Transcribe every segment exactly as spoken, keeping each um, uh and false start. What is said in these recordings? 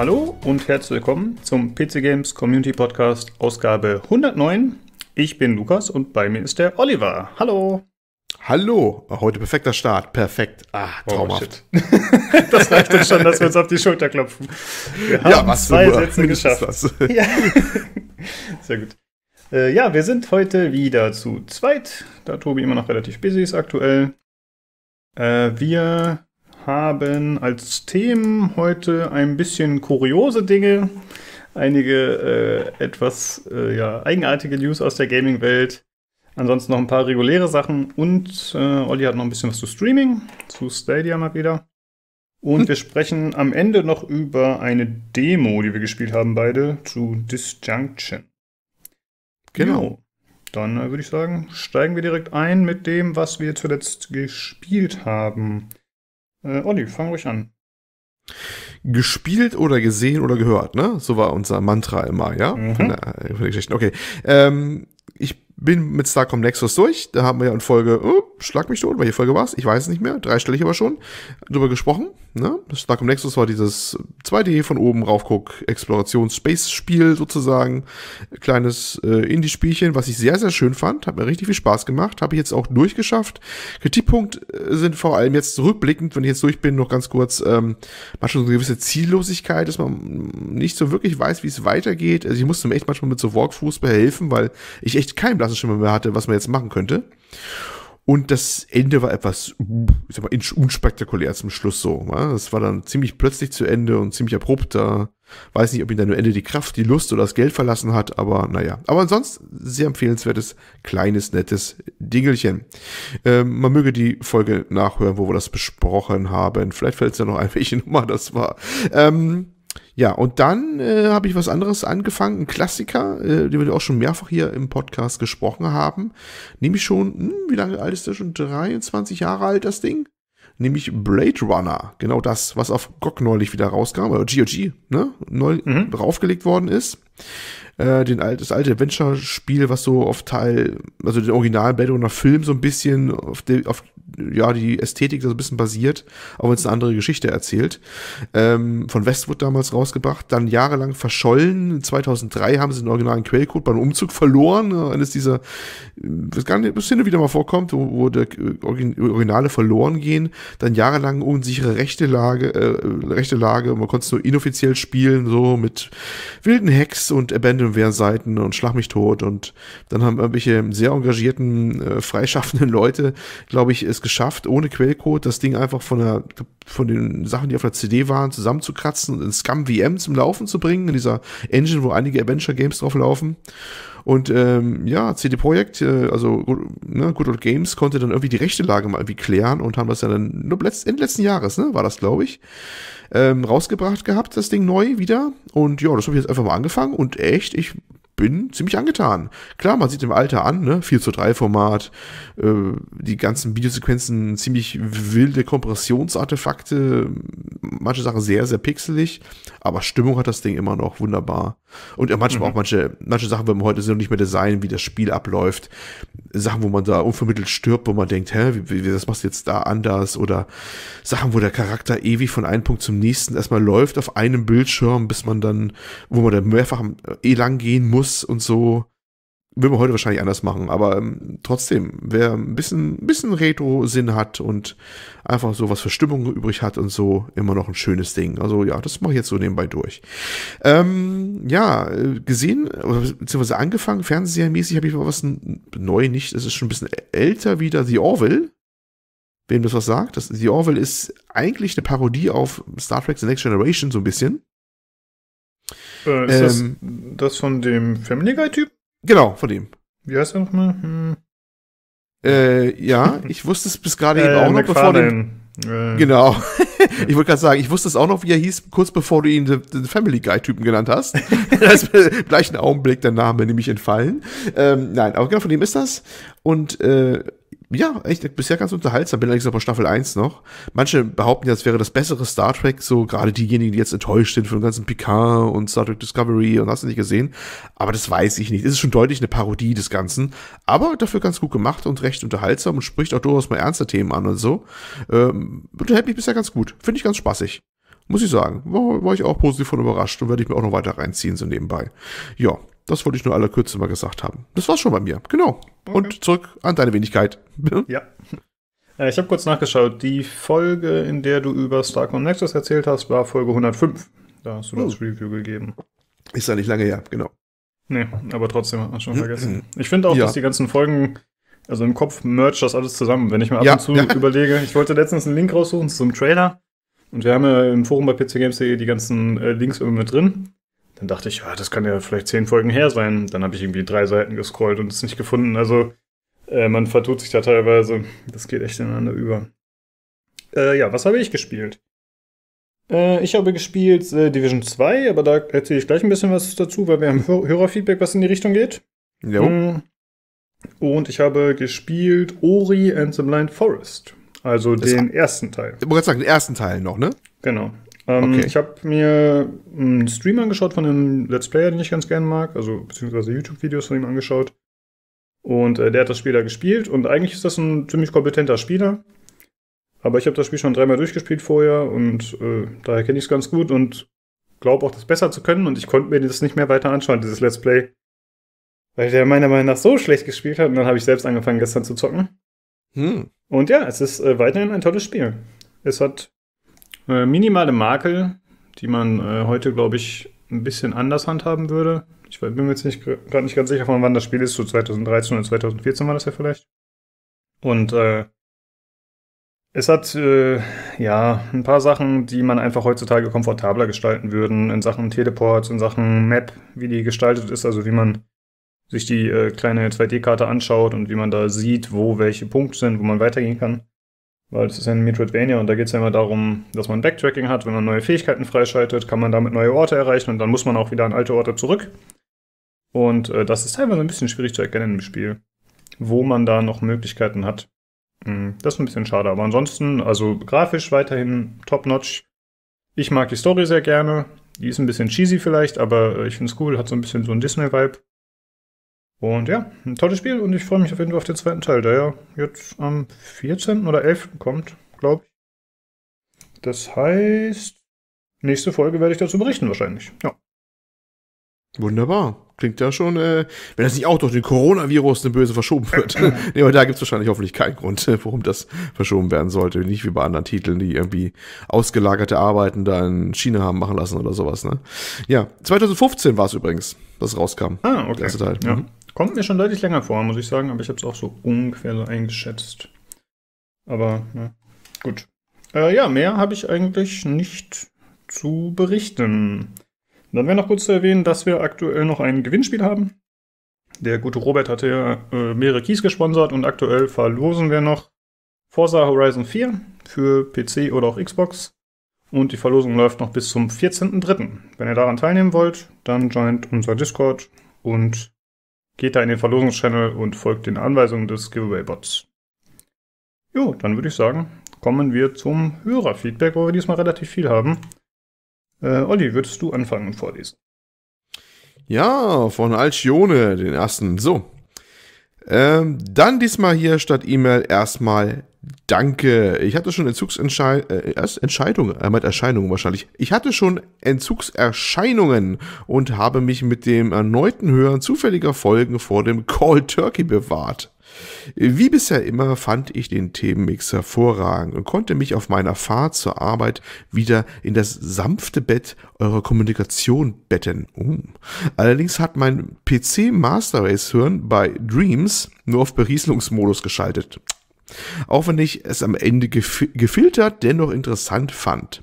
Hallo und herzlich willkommen zum P C Games Community Podcast Ausgabe hundertneun. Ich bin Lukas und bei mir ist der Oliver. Hallo. Hallo. Heute perfekter Start. Perfekt. Ah, traumhaft. Oh, das reicht uns schon, dass wir uns auf die Schulter klopfen. Wir haben ja, was zwei Sätze geschafft. Das. Ja. Sehr gut. Äh, ja, wir sind heute wieder zu zweit, da Tobi immer noch relativ busy ist aktuell. Äh, wir haben als Themen heute ein bisschen kuriose Dinge, einige äh, etwas äh, ja, eigenartige News aus der Gaming-Welt, ansonsten noch ein paar reguläre Sachen und äh, Olli hat noch ein bisschen was zu Streaming, zu Stadia mal wieder. Und hm. wir sprechen am Ende noch über eine Demo, die wir gespielt haben beide, zu Disjunction. Genau. genau. Dann äh, würde ich sagen, steigen wir direkt ein mit dem, was wir zuletzt gespielt haben. Äh, Olli, fang ruhig an. Gespielt oder gesehen oder gehört, ne? So war unser Mantra immer, ja? Mhm. Von der, von der Geschichte. Okay. Ähm, ich bin mit Starcom Nexus durch. Da haben wir ja in Folge, oh, schlag mich tot, welche Folge war es? Ich weiß es nicht mehr. Dreistellig aber schon. Drüber gesprochen, ne? Starcom Nexus war dieses zwei D von oben raufguck Explorations-Space-Spiel sozusagen. Kleines äh, Indie-Spielchen, was ich sehr, sehr schön fand. Hat mir richtig viel Spaß gemacht. Habe ich jetzt auch durchgeschafft. Kritikpunkt sind vor allem jetzt rückblickend, wenn ich jetzt durch bin, noch ganz kurz, ähm, manchmal so eine gewisse Ziellosigkeit, dass man nicht so wirklich weiß, wie es weitergeht. Also ich musste mir echt manchmal mit so Walkthroughs behelfen, weil ich echt keinen blassen Schimmer mehr hatte, was man jetzt machen könnte. Und das Ende war etwas, ich sag mal, unspektakulär zum Schluss so. Das war dann ziemlich plötzlich zu Ende und ziemlich abrupt. Da weiß nicht, ob ihn dann am Ende die Kraft, die Lust oder das Geld verlassen hat, aber naja. Aber ansonsten sehr empfehlenswertes, kleines, nettes Dingelchen. Ähm, man möge die Folge nachhören, wo wir das besprochen haben. Vielleicht fällt es ja noch ein, welche Nummer das war. Ähm, Ja, und dann äh, habe ich was anderes angefangen, ein Klassiker, äh, den wir auch schon mehrfach hier im Podcast gesprochen haben. Nämlich schon, hm, wie lange alt ist das schon? dreiundzwanzig Jahre alt, das Ding? Nämlich Blade Runner. Genau das, was auf G O G neulich wieder rauskam, oder G O G, ne? Neu mhm. draufgelegt worden ist. Äh, den alt, das alte Adventure-Spiel, was so auf Teil, also den originalen Blade Runner Film so ein bisschen auf, de, auf ja, die Ästhetik da so ein bisschen basiert, auch wenn es eine andere Geschichte erzählt. Ähm, von Westwood damals rausgebracht, dann jahrelang verschollen. zweitausenddrei haben sie den originalen Quellcode beim Umzug verloren. Eines dieser, was gar nicht, was hin und wieder mal vorkommt, wo, wo der Originale verloren gehen. Dann jahrelang unsichere rechte Lage, äh, rechte Lage. Man konnte es nur inoffiziell spielen, so mit wilden Hacks und Abandonware-Seiten und Schlag mich tot. Und dann haben irgendwelche sehr engagierten, äh, freischaffenden Leute, glaube ich, es geschafft, ohne Quellcode das Ding einfach von der, von den Sachen, die auf der C D waren, zusammenzukratzen und in SCUMM V M zum Laufen zu bringen, in dieser Engine, wo einige Adventure-Games drauf laufen. Und ähm, ja, C D Projekt, äh, also ne, Good Old Games, konnte dann irgendwie die rechte Lage mal irgendwie klären und haben das ja dann nur letzt, Ende letzten Jahres, ne, war das, glaube ich, ähm, rausgebracht gehabt, das Ding neu wieder. Und ja, das habe ich jetzt einfach mal angefangen und echt, ich bin ziemlich angetan. Klar, man sieht im Alter an, ne, vier zu drei Format, äh, die ganzen Videosequenzen, ziemlich wilde Kompressionsartefakte, manche Sachen sehr, sehr pixelig, aber Stimmung hat das Ding immer noch wunderbar. Und manchmal mhm. auch manche, manche Sachen, wenn man heute sind, nicht mehr designen, wie das Spiel abläuft, Sachen, wo man da unvermittelt stirbt, wo man denkt, hä, wie, wie, das machst du jetzt da anders, oder Sachen, wo der Charakter ewig von einem Punkt zum nächsten erstmal läuft auf einem Bildschirm, bis man dann, wo man dann mehrfach eh lang gehen muss, und so, will man heute wahrscheinlich anders machen, aber ähm, trotzdem, wer ein bisschen, bisschen Retro-Sinn hat und einfach so was für Stimmung übrig hat und so, immer noch ein schönes Ding. Also ja, das mache ich jetzt so nebenbei durch. Ähm, ja, gesehen, beziehungsweise angefangen, fernsehsermäßig habe ich mal was neu, nicht, das ist schon ein bisschen älter wieder, The Orville. Wem das was sagt? Das, The Orville ist eigentlich eine Parodie auf Star Trek The Next Generation, so ein bisschen. Äh, ist ähm, das, das von dem Family Guy-Typ? Genau, von dem. Wie heißt er nochmal? Hm. Äh, ja, ich wusste es bis gerade äh, eben auch noch, bevor den, äh. Genau. Ich wollte gerade sagen, ich wusste es auch noch, wie er hieß, kurz bevor du ihn den, den Family Guy-Typen genannt hast. Da ist mir im gleichen Augenblick der Name nämlich entfallen. Ähm, nein, aber genau von dem ist das. Und äh, ja, echt bisher ganz unterhaltsam, bin allerdings noch bei Staffel eins noch. Manche behaupten ja, es wäre das bessere Star Trek, so gerade diejenigen, die jetzt enttäuscht sind von dem ganzen Picard und Star Trek Discovery und hast du nicht gesehen. Aber das weiß ich nicht. Es ist schon deutlich eine Parodie des Ganzen, aber dafür ganz gut gemacht und recht unterhaltsam und spricht auch durchaus mal ernste Themen an und so. Ähm, unterhält mich bisher ganz gut. Finde ich ganz spaßig. Muss ich sagen, war, war ich auch positiv von überrascht und werde ich mir auch noch weiter reinziehen, so nebenbei. Ja, das wollte ich nur aller Kürze mal gesagt haben. Das war's schon bei mir, genau. Okay. Und zurück an deine Wenigkeit. Ja. Ich habe kurz nachgeschaut. Die Folge, in der du über Starcom Nexus erzählt hast, war Folge hundertfünf. Da hast du das uh. Review gegeben. Ist ja nicht lange her, genau. Nee, aber trotzdem hat man schon vergessen. Ich finde auch, ja. dass die ganzen Folgen, also im Kopf merge das alles zusammen. Wenn ich mir ab ja. und zu ja. überlege, ich wollte letztens einen Link raussuchen zum Trailer. Und wir haben ja im Forum bei p c games punkt d e die ganzen äh, Links irgendwie mit drin. Dann dachte ich, ja, das kann ja vielleicht zehn Folgen her sein. Dann habe ich irgendwie drei Seiten gescrollt und es nicht gefunden. Also äh, man vertut sich da teilweise. Das geht echt ineinander über. Äh, ja, was habe ich gespielt? Äh, ich habe gespielt äh, Division zwei, aber da erzähle ich gleich ein bisschen was dazu, weil wir haben Hör- Hörerfeedback, was in die Richtung geht. Jo. Mm. Und ich habe gespielt Ori and the Blind Forest. Also das den ersten Teil. Ich wollte gerade sagen, den ersten Teil noch, ne? Genau. Ähm, okay. Ich habe mir einen Stream angeschaut von einem Let's Player, den ich ganz gerne mag, also beziehungsweise YouTube-Videos von ihm angeschaut. Und äh, der hat das Spiel da gespielt und eigentlich ist das ein ziemlich kompetenter Spieler. Aber ich habe das Spiel schon dreimal durchgespielt vorher und äh, daher kenne ich es ganz gut und glaube auch, das besser zu können. Und ich konnte mir das nicht mehr weiter anschauen, dieses Let's Play, weil der meiner Meinung nach so schlecht gespielt hat. Und dann habe ich selbst angefangen, gestern zu zocken. Hm. Und ja, es ist äh, weiterhin ein tolles Spiel. Es hat äh, minimale Makel, die man äh, heute, glaube ich, ein bisschen anders handhaben würde. Ich bin mir jetzt nicht, gerade nicht ganz sicher, von wann das Spiel ist. So zwanzig dreizehn oder zwanzig vierzehn war das ja vielleicht. Und äh, es hat äh, ja ein paar Sachen, die man einfach heutzutage komfortabler gestalten würden. In Sachen Teleports, in Sachen Map, wie die gestaltet ist, also wie man sich die äh, kleine zwei D-Karte anschaut und wie man da sieht, wo welche Punkte sind, wo man weitergehen kann. Weil das ist ja ein Metroidvania und da geht es ja immer darum, dass man Backtracking hat. Wenn man neue Fähigkeiten freischaltet, kann man damit neue Orte erreichen und dann muss man auch wieder an alte Orte zurück. Und äh, das ist teilweise ein bisschen schwierig zu erkennen im Spiel, wo man da noch Möglichkeiten hat. Hm, das ist ein bisschen schade, aber ansonsten, also grafisch weiterhin top-notch. Ich mag die Story sehr gerne. Die ist ein bisschen cheesy vielleicht, aber äh, ich finde es cool, hat so ein bisschen so einen Disney-Vibe. Und ja, ein tolles Spiel und ich freue mich auf jeden Fall auf den zweiten Teil, der ja jetzt am vierzehnten oder elften kommt, glaube ich. Das heißt, nächste Folge werde ich dazu berichten wahrscheinlich, ja. Wunderbar. Klingt ja schon, äh, wenn das nicht auch durch den Coronavirus eine böse verschoben wird. Nee, aber da gibt es wahrscheinlich hoffentlich keinen Grund, warum das verschoben werden sollte. Nicht wie bei anderen Titeln, die irgendwie ausgelagerte Arbeiten da in China haben machen lassen oder sowas, ne? Ja, zwanzig fünfzehn war es übrigens, dass es rauskam. Ah, okay. Der erste Teil. Ja. Mhm. Kommt mir schon deutlich länger vor, muss ich sagen, aber ich habe es auch so ungefähr so eingeschätzt. Aber, na, gut. Äh, ja, mehr habe ich eigentlich nicht zu berichten. Dann wäre noch kurz zu erwähnen, dass wir aktuell noch ein Gewinnspiel haben. Der gute Robert hatte ja äh, mehrere Keys gesponsert und aktuell verlosen wir noch Forza Horizon vier für P C oder auch Xbox. Und die Verlosung läuft noch bis zum vierzehnten dritten Wenn ihr daran teilnehmen wollt, dann joint unser Discord und geht da in den Verlosungschannel und folgt den Anweisungen des Giveaway-Bots. Jo, dann würde ich sagen, kommen wir zum Hörerfeedback, wo wir diesmal relativ viel haben. Äh, Olli, würdest du anfangen und vorlesen? Ja, von Alcione, den ersten. So. Ähm, dann diesmal hier statt E-Mail erstmal Danke. Ich hatte schon Entzugsentscheidungen, äh, Entscheidungen, er meint Erscheinungen wahrscheinlich. Ich hatte schon Entzugserscheinungen und habe mich mit dem erneuten Hören zufälliger Folgen vor dem Call Turkey bewahrt. Wie bisher immer fand ich den Themenmix hervorragend und konnte mich auf meiner Fahrt zur Arbeit wieder in das sanfte Bett eurer Kommunikation betten. Oh. Allerdings hat mein P C Master Race Hören bei Dreams nur auf Berieselungsmodus geschaltet. Auch wenn ich es am Ende gef- gefiltert dennoch interessant fand.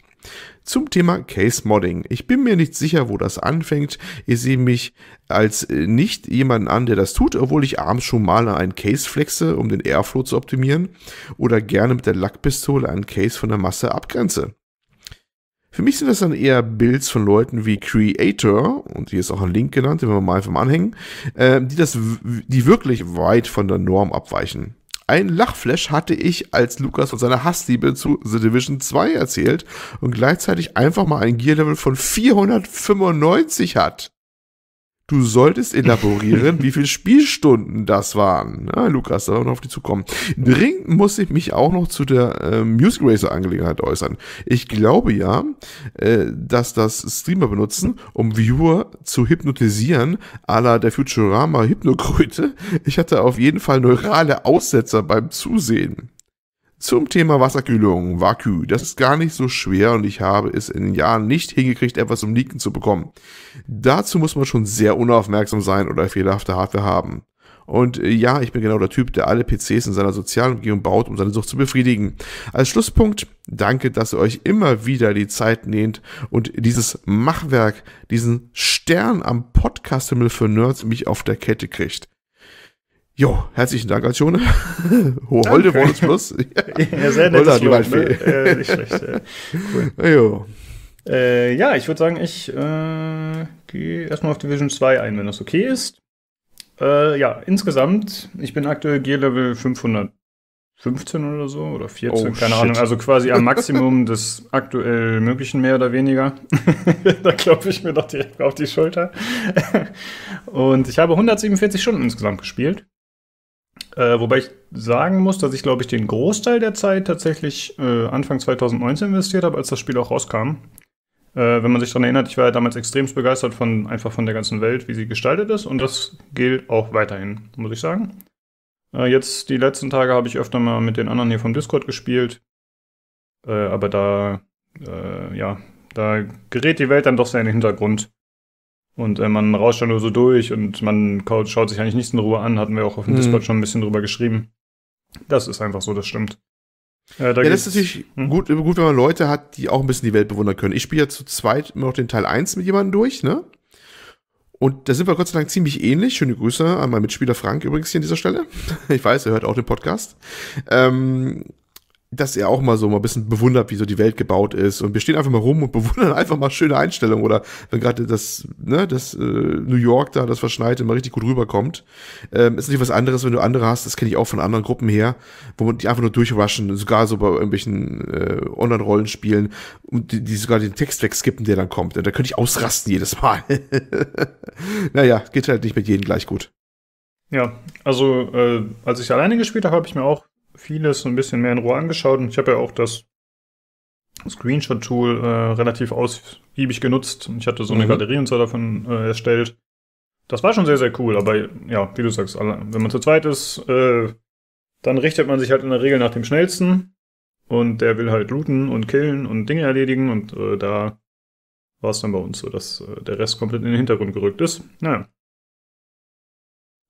Zum Thema Case Modding. Ich bin mir nicht sicher, wo das anfängt. Ich sehe mich als nicht jemanden an, der das tut, obwohl ich abends schon mal einen Case flexe, um den Airflow zu optimieren, oder gerne mit der Lackpistole einen Case von der Masse abgrenze. Für mich sind das dann eher Builds von Leuten wie Creator, und hier ist auch ein Link genannt, den wir mal einfach mal anhängen, äh, die, das, die wirklich weit von der Norm abweichen. Ein Lachflash hatte ich, als Lukas von seiner Hassliebe zu The Division zwei erzählt und gleichzeitig einfach mal ein Gear-Level von vierhundertfünfundneunzig hat. Du solltest elaborieren, wie viele Spielstunden das waren. Ja, Lukas, da wollen wir auf dich zukommen. Dringend muss ich mich auch noch zu der äh, Music Racer Angelegenheit äußern. Ich glaube ja, äh, dass das Streamer benutzen, um Viewer zu hypnotisieren, à la der Futurama-Hypnogröte. Ich hatte auf jeden Fall neurale Aussetzer beim Zusehen. Zum Thema Wasserkühlung, Vaku, das ist gar nicht so schwer und ich habe es in den Jahren nicht hingekriegt, etwas zum Leaken zu bekommen. Dazu muss man schon sehr unaufmerksam sein oder fehlerhafte Hardware haben. Und ja, ich bin genau der Typ, der alle P Cs in seiner sozialen Umgebung baut, um seine Sucht zu befriedigen. Als Schlusspunkt, danke, dass ihr euch immer wieder die Zeit nehmt und dieses Machwerk, diesen Stern am Podcast-Himmel für Nerds mich auf der Kette kriegt. Jo, herzlichen Dank, Altschone. Hohe Holde, Bonus Plus. Ja, ja, sehr nettes Lob, ne? äh, Nicht schlecht, ja. Cool. Jo. Äh, ja, ich würde sagen, ich äh, gehe erstmal auf Division zwei ein, wenn das okay ist. Äh, ja, insgesamt, ich bin aktuell Gear-Level fünfhundertfünfzehn oder so, oder vierzehn, oh, keine shit. Ahnung. Also quasi am Maximum des aktuell möglichen, mehr oder weniger. Da klopfe ich mir doch direkt auf die Schulter. Und ich habe hundertsiebenundvierzig Stunden insgesamt gespielt. Äh, wobei ich sagen muss, dass ich, glaube ich, den Großteil der Zeit tatsächlich äh, Anfang zweitausendneunzehn investiert habe, als das Spiel auch rauskam. Äh, wenn man sich daran erinnert, ich war ja damals extremst begeistert von einfach von der ganzen Welt, wie sie gestaltet ist. Und das gilt auch weiterhin, muss ich sagen. Äh, jetzt die letzten Tage habe ich öfter mal mit den anderen hier vom Discord gespielt. Äh, aber da, äh, ja, da gerät die Welt dann doch sehr in den Hintergrund. Und äh, man rauscht dann nur so durch und man schaut sich eigentlich nichts in Ruhe an. Hatten wir auch auf dem mhm. Discord schon ein bisschen drüber geschrieben. Das ist einfach so, das stimmt. Äh, da ja, das ist natürlich hm? gut, gut, wenn man Leute hat, die auch ein bisschen die Welt bewundern können. Ich spiele ja zu zweit immer noch den Teil eins mit jemandem durch, ne? Und da sind wir Gott sei Dank ziemlich ähnlich. Schöne Grüße an meinen Mitspieler Frank übrigens hier an dieser Stelle. Ich weiß, er hört auch den Podcast. Ähm... dass er auch mal so mal ein bisschen bewundert, wie so die Welt gebaut ist. Und wir stehen einfach mal rum und bewundern einfach mal schöne Einstellungen. Oder wenn gerade das, ne, das äh, New York da, das Verschneite, mal richtig gut rüberkommt. Ähm, ist natürlich was anderes, wenn du andere hast. Das kenne ich auch von anderen Gruppen her, wo man die einfach nur durchrushen, sogar so bei irgendwelchen äh, Online-Rollenspielen und die, die sogar den Text wegskippen, der dann kommt. Da könnte ich ausrasten jedes Mal. Naja, geht halt nicht mit jedem gleich gut. Ja, also äh, als ich alleine gespielt habe, habe ich mir auch vieles so ein bisschen mehr in Ruhe angeschaut und ich habe ja auch das Screenshot-Tool äh, relativ ausgiebig genutzt. Ich hatte so eine mhm. Galerie und so davon äh, erstellt. Das war schon sehr, sehr cool, aber ja, wie du sagst, alle, wenn man zu zweit ist, äh, dann richtet man sich halt in der Regel nach dem Schnellsten und der will halt looten und killen und Dinge erledigen und äh, da war es dann bei uns so, dass äh, der Rest komplett in den Hintergrund gerückt ist. Naja.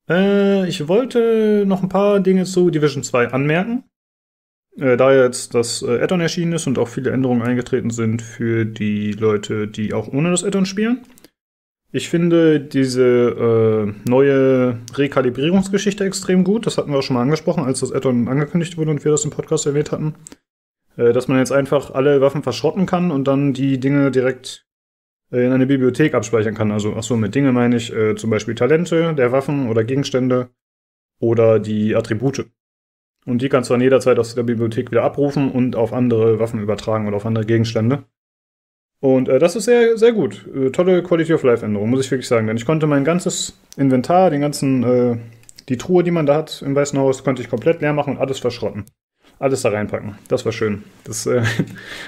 Ich wollte noch ein paar Dinge zu Division zwei anmerken. Da jetzt das Add-on erschienen ist und auch viele Änderungen eingetreten sind für die Leute, die auch ohne das Add-on spielen. Ich finde diese äh, neue Rekalibrierungsgeschichte extrem gut. Das hatten wir auch schon mal angesprochen, als das Add-on angekündigt wurde und wir das im Podcast erwähnt hatten. Äh, dass man jetzt einfach alle Waffen verschrotten kann und dann die Dinge direkt in eine Bibliothek abspeichern kann. Also, ach so, mit Dinge meine ich äh, zum Beispiel Talente der Waffen oder Gegenstände oder die Attribute. Und die kannst du dann jederzeit aus der Bibliothek wieder abrufen und auf andere Waffen übertragen oder auf andere Gegenstände. Und äh, das ist sehr, sehr gut. Äh, tolle Quality-of-Life-Änderung, muss ich wirklich sagen. Denn ich konnte mein ganzes Inventar, den ganzen, äh, die Truhe, die man da hat im Weißen Haus, konnte ich komplett leer machen und alles verschrotten. Alles da reinpacken. Das war schön. Das äh,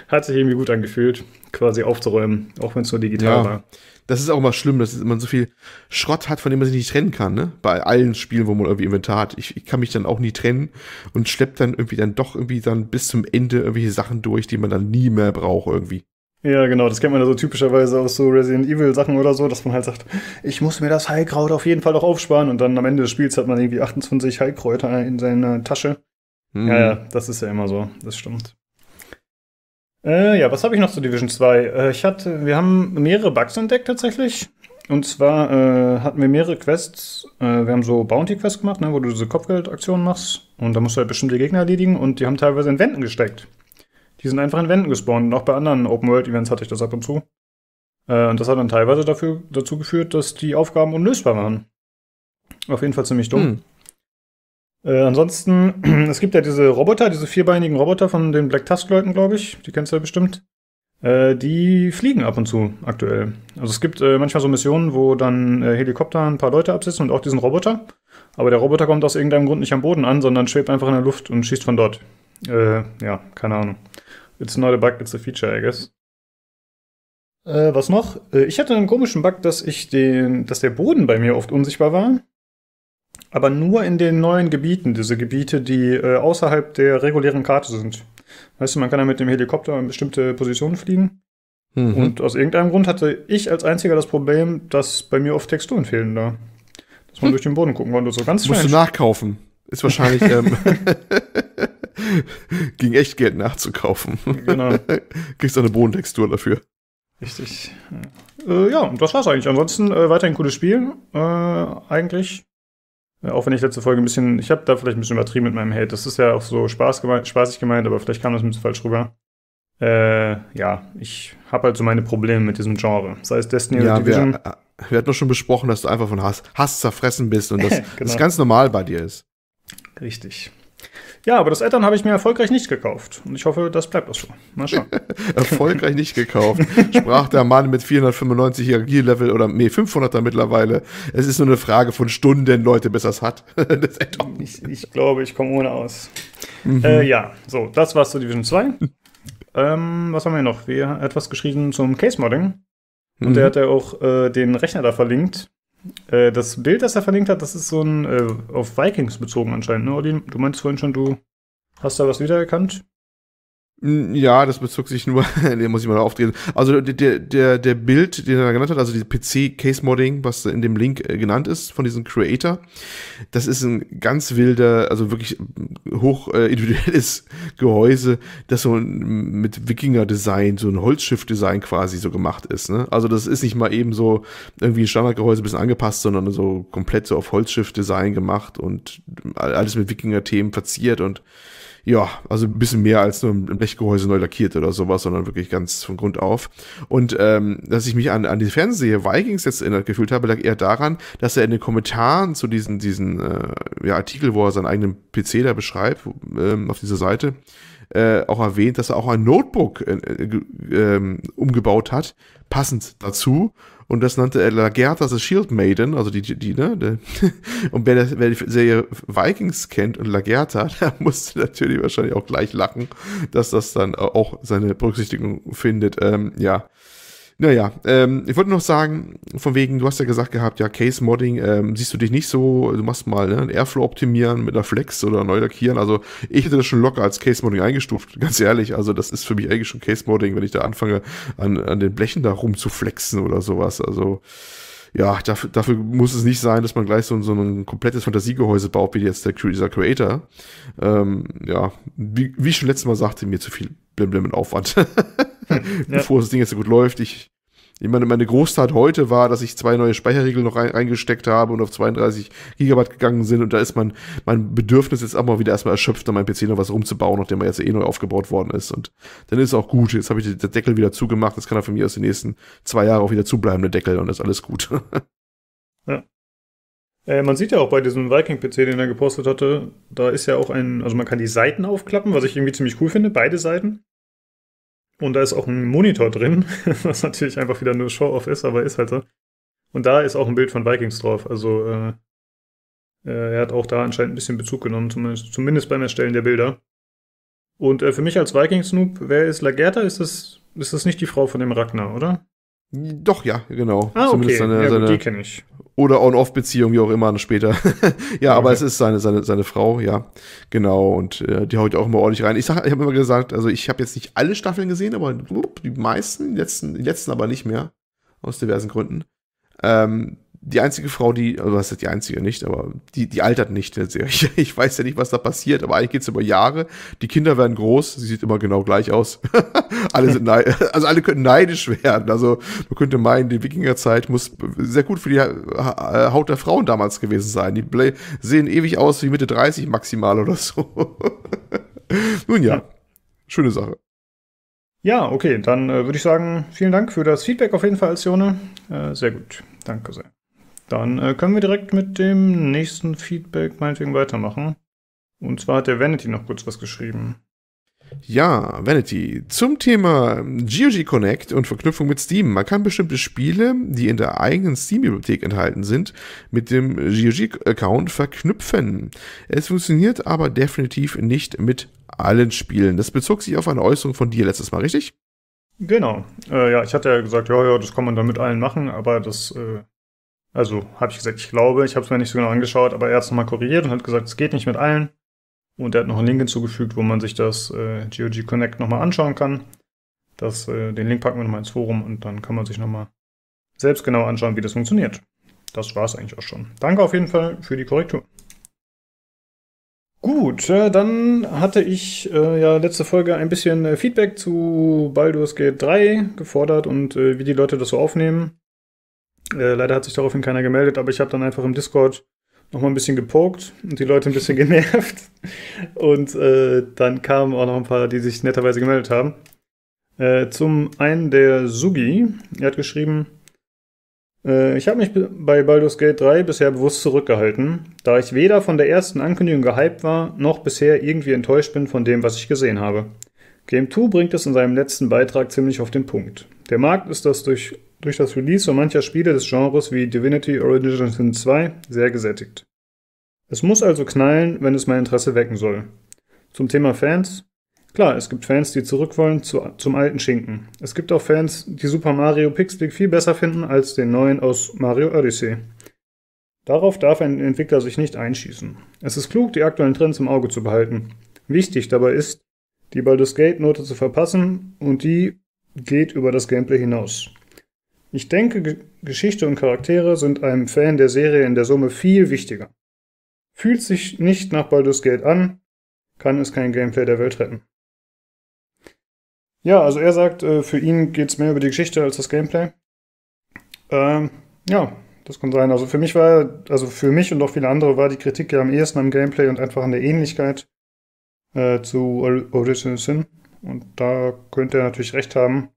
hat sich irgendwie gut angefühlt, quasi aufzuräumen, auch wenn es nur digital ja, war. Das ist auch mal schlimm, dass man so viel Schrott hat, von dem man sich nicht trennen kann, ne? Bei allen Spielen, wo man irgendwie Inventar hat. Ich, ich kann mich dann auch nie trennen und schleppt dann irgendwie dann doch irgendwie dann bis zum Ende irgendwelche Sachen durch, die man dann nie mehr braucht irgendwie. Ja, genau, das kennt man ja so typischerweise aus so Resident Evil Sachen oder so, dass man halt sagt, ich muss mir das Heilkraut auf jeden Fall noch aufsparen und dann am Ende des Spiels hat man irgendwie achtundzwanzig Heilkräuter in seiner Tasche. Mhm. Ja, ja, das ist ja immer so, das stimmt. Äh, ja, was habe ich noch zu Division zwei? Äh, ich hatte, wir haben mehrere Bugs entdeckt tatsächlich. Und zwar äh, hatten wir mehrere Quests. Äh, wir haben so Bounty-Quests gemacht, ne, wo du diese Kopfgeldaktionen machst. Und da musst du halt bestimmte Gegner erledigen. Und die haben teilweise in Wänden gesteckt. Die sind einfach in Wänden gespawnt. Und auch bei anderen Open-World-Events hatte ich das ab und zu. Äh, und das hat dann teilweise dafür, dazu geführt, dass die Aufgaben unlösbar waren. Auf jeden Fall ziemlich dumm. Mhm. Äh, ansonsten, es gibt ja diese Roboter, diese vierbeinigen Roboter von den Black Tusk-Leuten, glaube ich. Die kennst du ja bestimmt. Äh, die fliegen ab und zu aktuell. Also es gibt äh, manchmal so Missionen, wo dann äh, Helikopter ein paar Leute absitzen und auch diesen Roboter. Aber der Roboter kommt aus irgendeinem Grund nicht am Boden an, sondern schwebt einfach in der Luft und schießt von dort. Äh, ja, keine Ahnung. It's not a bug, it's a feature, I guess. Äh, was noch? Äh, ich hatte einen komischen Bug, dass ich den, dass der Boden bei mir oft unsichtbar war. Aber nur in den neuen Gebieten, diese Gebiete, die äh, außerhalb der regulären Karte sind. Weißt du, man kann ja mit dem Helikopter in bestimmte Positionen fliegen. Mhm. Und aus irgendeinem Grund hatte ich als Einziger das Problem, dass bei mir oft Texturen fehlen da. Dass man hm. durch den Boden gucken konnte. So ganz musst du nachkaufen. Ist wahrscheinlich ähm, gegen echt Geld nachzukaufen. Genau. Kriegst du eine Bodentextur dafür. Richtig. Äh, ja, und das war's eigentlich. Ansonsten äh, weiterhin cooles Spiel. Äh, eigentlich. Auch wenn ich letzte Folge ein bisschen, ich habe da vielleicht ein bisschen übertrieben mit meinem Hate. Das ist ja auch so Spaß gemeint, spaßig gemeint, aber vielleicht kam das ein bisschen falsch rüber. Äh, ja, ich habe halt so meine Probleme mit diesem Genre. Sei es Destiny ja, oder Division. Wir, wir hatten doch schon besprochen, dass du einfach von Hass, Hass zerfressen bist und das, genau. das ganz normal bei dir ist. Richtig. Ja, aber das Add-on habe ich mir erfolgreich nicht gekauft. Und ich hoffe, das bleibt auch so. Mal schauen. Erfolgreich nicht gekauft, sprach der Mann mit vierhundertfünfundneunzig Energie-Level oder nee, fünfhunderter mittlerweile. Es ist nur eine Frage von Stunden, Leute, bis er es hat. Das Add-on. Ich, ich glaube, ich komme ohne aus. Mhm. Äh, ja, so, das war's zu Division zwei. ähm, was haben wir noch? Wir haben etwas geschrieben zum Case-Modding. Und mhm. der hat ja auch äh, den Rechner da verlinkt. Das Bild, das er verlinkt hat, das ist so ein äh, auf Vikings bezogen anscheinend, ne, Olli? Du meintest vorhin schon, du hast da was wiedererkannt? Ja, das bezog sich nur, den muss ich mal aufdrehen. Also der, der, der Bild, den er genannt hat, also die P C-Case-Modding, was in dem Link äh, genannt ist, von diesem Creator, das ist ein ganz wilder, also wirklich hoch äh, individuelles Gehäuse, das so ein, mit Wikinger-Design, so ein Holzschiff-Design quasi so gemacht ist. Ne? Also das ist nicht mal eben so irgendwie ein Standardgehäuse ein bisschen angepasst, sondern so komplett so auf Holzschiff-Design gemacht und alles mit Wikinger-Themen verziert und ja, also ein bisschen mehr als nur ein Blechgehäuse neu lackiert oder sowas, sondern wirklich ganz von Grund auf. Und ähm, dass ich mich an, an die Fernsehserie Vikings jetzt erinnert gefühlt habe, lag eher daran, dass er in den Kommentaren zu diesen, diesen äh, ja, Artikel, wo er seinen eigenen P C da beschreibt, ähm, auf dieser Seite, äh, auch erwähnt, dass er auch ein Notebook äh, äh, umgebaut hat, passend dazu. Und das nannte er Lagertha the Shield Maiden, also die, die, ne? Die, und wer, das, wer die Serie Vikings kennt und Lagertha, der musste natürlich wahrscheinlich auch gleich lachen, dass das dann auch seine Berücksichtigung findet. Ähm, ja, naja, ähm, ich wollte noch sagen, von wegen, du hast ja gesagt gehabt, ja, Case-Modding, ähm, siehst du dich nicht so, du machst mal ne, einen Airflow optimieren mit einer Flex oder neu lackieren. Also ich hätte das schon locker als Case-Modding eingestuft, ganz ehrlich. Also das ist für mich eigentlich schon Case-Modding, wenn ich da anfange, an, an den Blechen da rumzuflexen oder sowas. Also ja, dafür, dafür muss es nicht sein, dass man gleich so, so ein komplettes Fantasiegehäuse baut, wie jetzt der, dieser Creator. Ähm, ja, wie, wie ich schon letztes Mal sagte, mir zu viel Blim-Blim und Aufwand. Ja. Bevor das Ding jetzt so gut läuft. Ich, ich meine, meine Großtat heute war, dass ich zwei neue Speicherregeln noch rein, reingesteckt habe und auf zweiunddreißig Gigabyte gegangen sind. Und da ist mein, mein Bedürfnis jetzt auch mal wieder erstmal erschöpft, an meinem P C noch was rumzubauen, nachdem er jetzt eh neu aufgebaut worden ist. Und dann ist es auch gut. Jetzt habe ich den Deckel wieder zugemacht. Jetzt kann er von mir aus die nächsten zwei Jahre auch wieder zubleiben, der Deckel. Und das ist alles gut. Ja. Äh, man sieht ja auch bei diesem Viking-P C, den er gepostet hatte, da ist ja auch ein, also man kann die Seiten aufklappen, was ich irgendwie ziemlich cool finde, beide Seiten. Und da ist auch ein Monitor drin, was natürlich einfach wieder nur Show-Off ist, aber ist halt so. Und da ist auch ein Bild von Vikings drauf. Also äh, äh, er hat auch da anscheinend ein bisschen Bezug genommen, zumindest, zumindest beim Erstellen der Bilder. Und äh, für mich als Vikings-Noob, wer ist Lagertha? Ist das, ist das nicht die Frau von dem Ragnar, oder? Doch, ja, genau. Ah, okay. Seine, ja, seine gut, die kenne ich. Oder On-Off-Beziehung, wie auch immer, später. Ja, okay. Aber es ist seine, seine, seine Frau, ja. Genau, und äh, die haut auch immer ordentlich rein. Ich, ich habe immer gesagt, also ich habe jetzt nicht alle Staffeln gesehen, aber die meisten, die letzten, die letzten aber nicht mehr, aus diversen Gründen. Ähm, die einzige Frau, die, also das ist die einzige nicht, aber die, die altert nicht. Ich, ich weiß ja nicht, was da passiert, aber eigentlich geht es über Jahre. Die Kinder werden groß, sie sieht immer genau gleich aus. Alle sind neidisch, also alle können neidisch werden. Also man könnte meinen, die Wikingerzeit muss sehr gut für die Haut der Frauen damals gewesen sein. Die sehen ewig aus wie Mitte dreißig maximal oder so. Nun ja, schöne Sache. Ja, okay, dann äh, würde ich sagen, vielen Dank für das Feedback auf jeden Fall, Alcione. Äh, sehr gut, danke sehr. Dann äh, können wir direkt mit dem nächsten Feedback meinetwegen weitermachen. Und zwar hat der Vanity noch kurz was geschrieben. Ja, Vanity. Zum Thema G O G Connect und Verknüpfung mit Steam. Man kann bestimmte Spiele, die in der eigenen Steam-Bibliothek enthalten sind, mit dem G O G-Account verknüpfen. Es funktioniert aber definitiv nicht mit allen Spielen. Das bezog sich auf eine Äußerung von dir letztes Mal, richtig? Genau. Äh, ja, ich hatte ja gesagt, ja, ja, das kann man dann mit allen machen, aber das, äh, also habe ich gesagt, ich glaube, ich habe es mir nicht so genau angeschaut, aber er hat es nochmal korrigiert und hat gesagt, es geht nicht mit allen. Und er hat noch einen Link hinzugefügt, wo man sich das äh, G O G Connect nochmal anschauen kann. Das, äh, den Link packen wir nochmal ins Forum und dann kann man sich nochmal selbst genau anschauen, wie das funktioniert. Das war es eigentlich auch schon. Danke auf jeden Fall für die Korrektur. Gut, äh, dann hatte ich äh, ja letzte Folge ein bisschen äh, Feedback zu Baldur's Gate drei gefordert und äh, wie die Leute das so aufnehmen. Äh, leider hat sich daraufhin keiner gemeldet, aber ich habe dann einfach im Discord nochmal ein bisschen gepokt und die Leute ein bisschen genervt. Und äh, dann kamen auch noch ein paar, die sich netterweise gemeldet haben. Äh, zum einen der Sugi. Er hat geschrieben, äh, ich habe mich bei Baldur's Gate drei bisher bewusst zurückgehalten, da ich weder von der ersten Ankündigung gehypt war, noch bisher irgendwie enttäuscht bin von dem, was ich gesehen habe. Game zwei bringt es in seinem letzten Beitrag ziemlich auf den Punkt. Der Markt ist das durch... durch das Release so mancher Spiele des Genres wie Divinity Original Sin zwei sehr gesättigt. Es muss also knallen, wenn es mein Interesse wecken soll. Zum Thema Fans. Klar, es gibt Fans, die zurück wollen zu, zum alten Schinken. Es gibt auch Fans, die Super Mario Pixel League viel besser finden als den neuen aus Mario Odyssey. Darauf darf ein Entwickler sich nicht einschießen. Es ist klug, die aktuellen Trends im Auge zu behalten. Wichtig dabei ist, die Baldur's Gate Note zu verpassen und die geht über das Gameplay hinaus. Ich denke, Geschichte und Charaktere sind einem Fan der Serie in der Summe viel wichtiger. Fühlt sich nicht nach Baldur's Gate an, kann es kein Gameplay der Welt retten. Ja, also er sagt, für ihn geht es mehr über die Geschichte als das Gameplay. Ähm, ja, das kann sein. Also für mich war, also für mich und auch viele andere war die Kritik ja am ehesten am Gameplay und einfach an der Ähnlichkeit äh, zu Original Sin. Und da könnte er natürlich recht haben,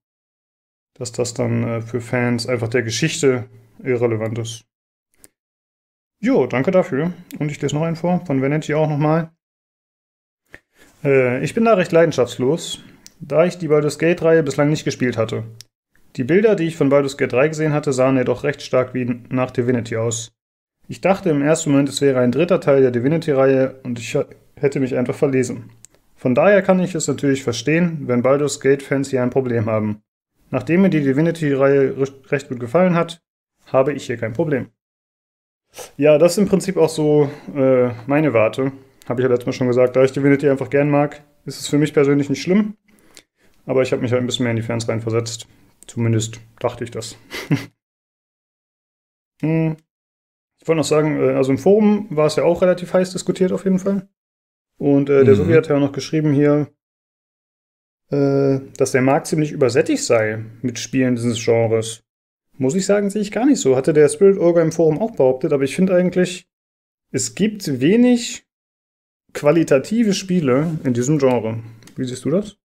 dass das dann äh, für Fans einfach der Geschichte irrelevant ist. Jo, danke dafür. Und ich lese noch einen vor, von Veneti auch nochmal. Äh, ich bin da recht leidenschaftslos, da ich die Baldur's Gate-Reihe bislang nicht gespielt hatte. Die Bilder, die ich von Baldur's Gate drei gesehen hatte, sahen jedoch recht stark wie nach Divinity aus. Ich dachte im ersten Moment, es wäre ein dritter Teil der Divinity-Reihe und ich hätte mich einfach verlesen. Von daher kann ich es natürlich verstehen, wenn Baldur's Gate-Fans hier ein Problem haben. Nachdem mir die Divinity-Reihe recht gut gefallen hat, habe ich hier kein Problem. Ja, das ist im Prinzip auch so äh, meine Warte. Habe ich ja letztes Mal schon gesagt, da ich Divinity einfach gern mag, ist es für mich persönlich nicht schlimm. Aber ich habe mich halt ein bisschen mehr in die Fans reinversetzt. Zumindest dachte ich das. hm. Ich wollte noch sagen, also im Forum war es ja auch relativ heiß diskutiert auf jeden Fall. Und äh, der mhm. Sophie hat ja auch noch geschrieben hier, dass der Markt ziemlich übersättigt sei mit Spielen dieses Genres. Muss ich sagen, sehe ich gar nicht so. Hatte der Spirit Ogre im Forum auch behauptet, aber ich finde eigentlich, es gibt wenig qualitative Spiele in diesem Genre. Wie siehst du das?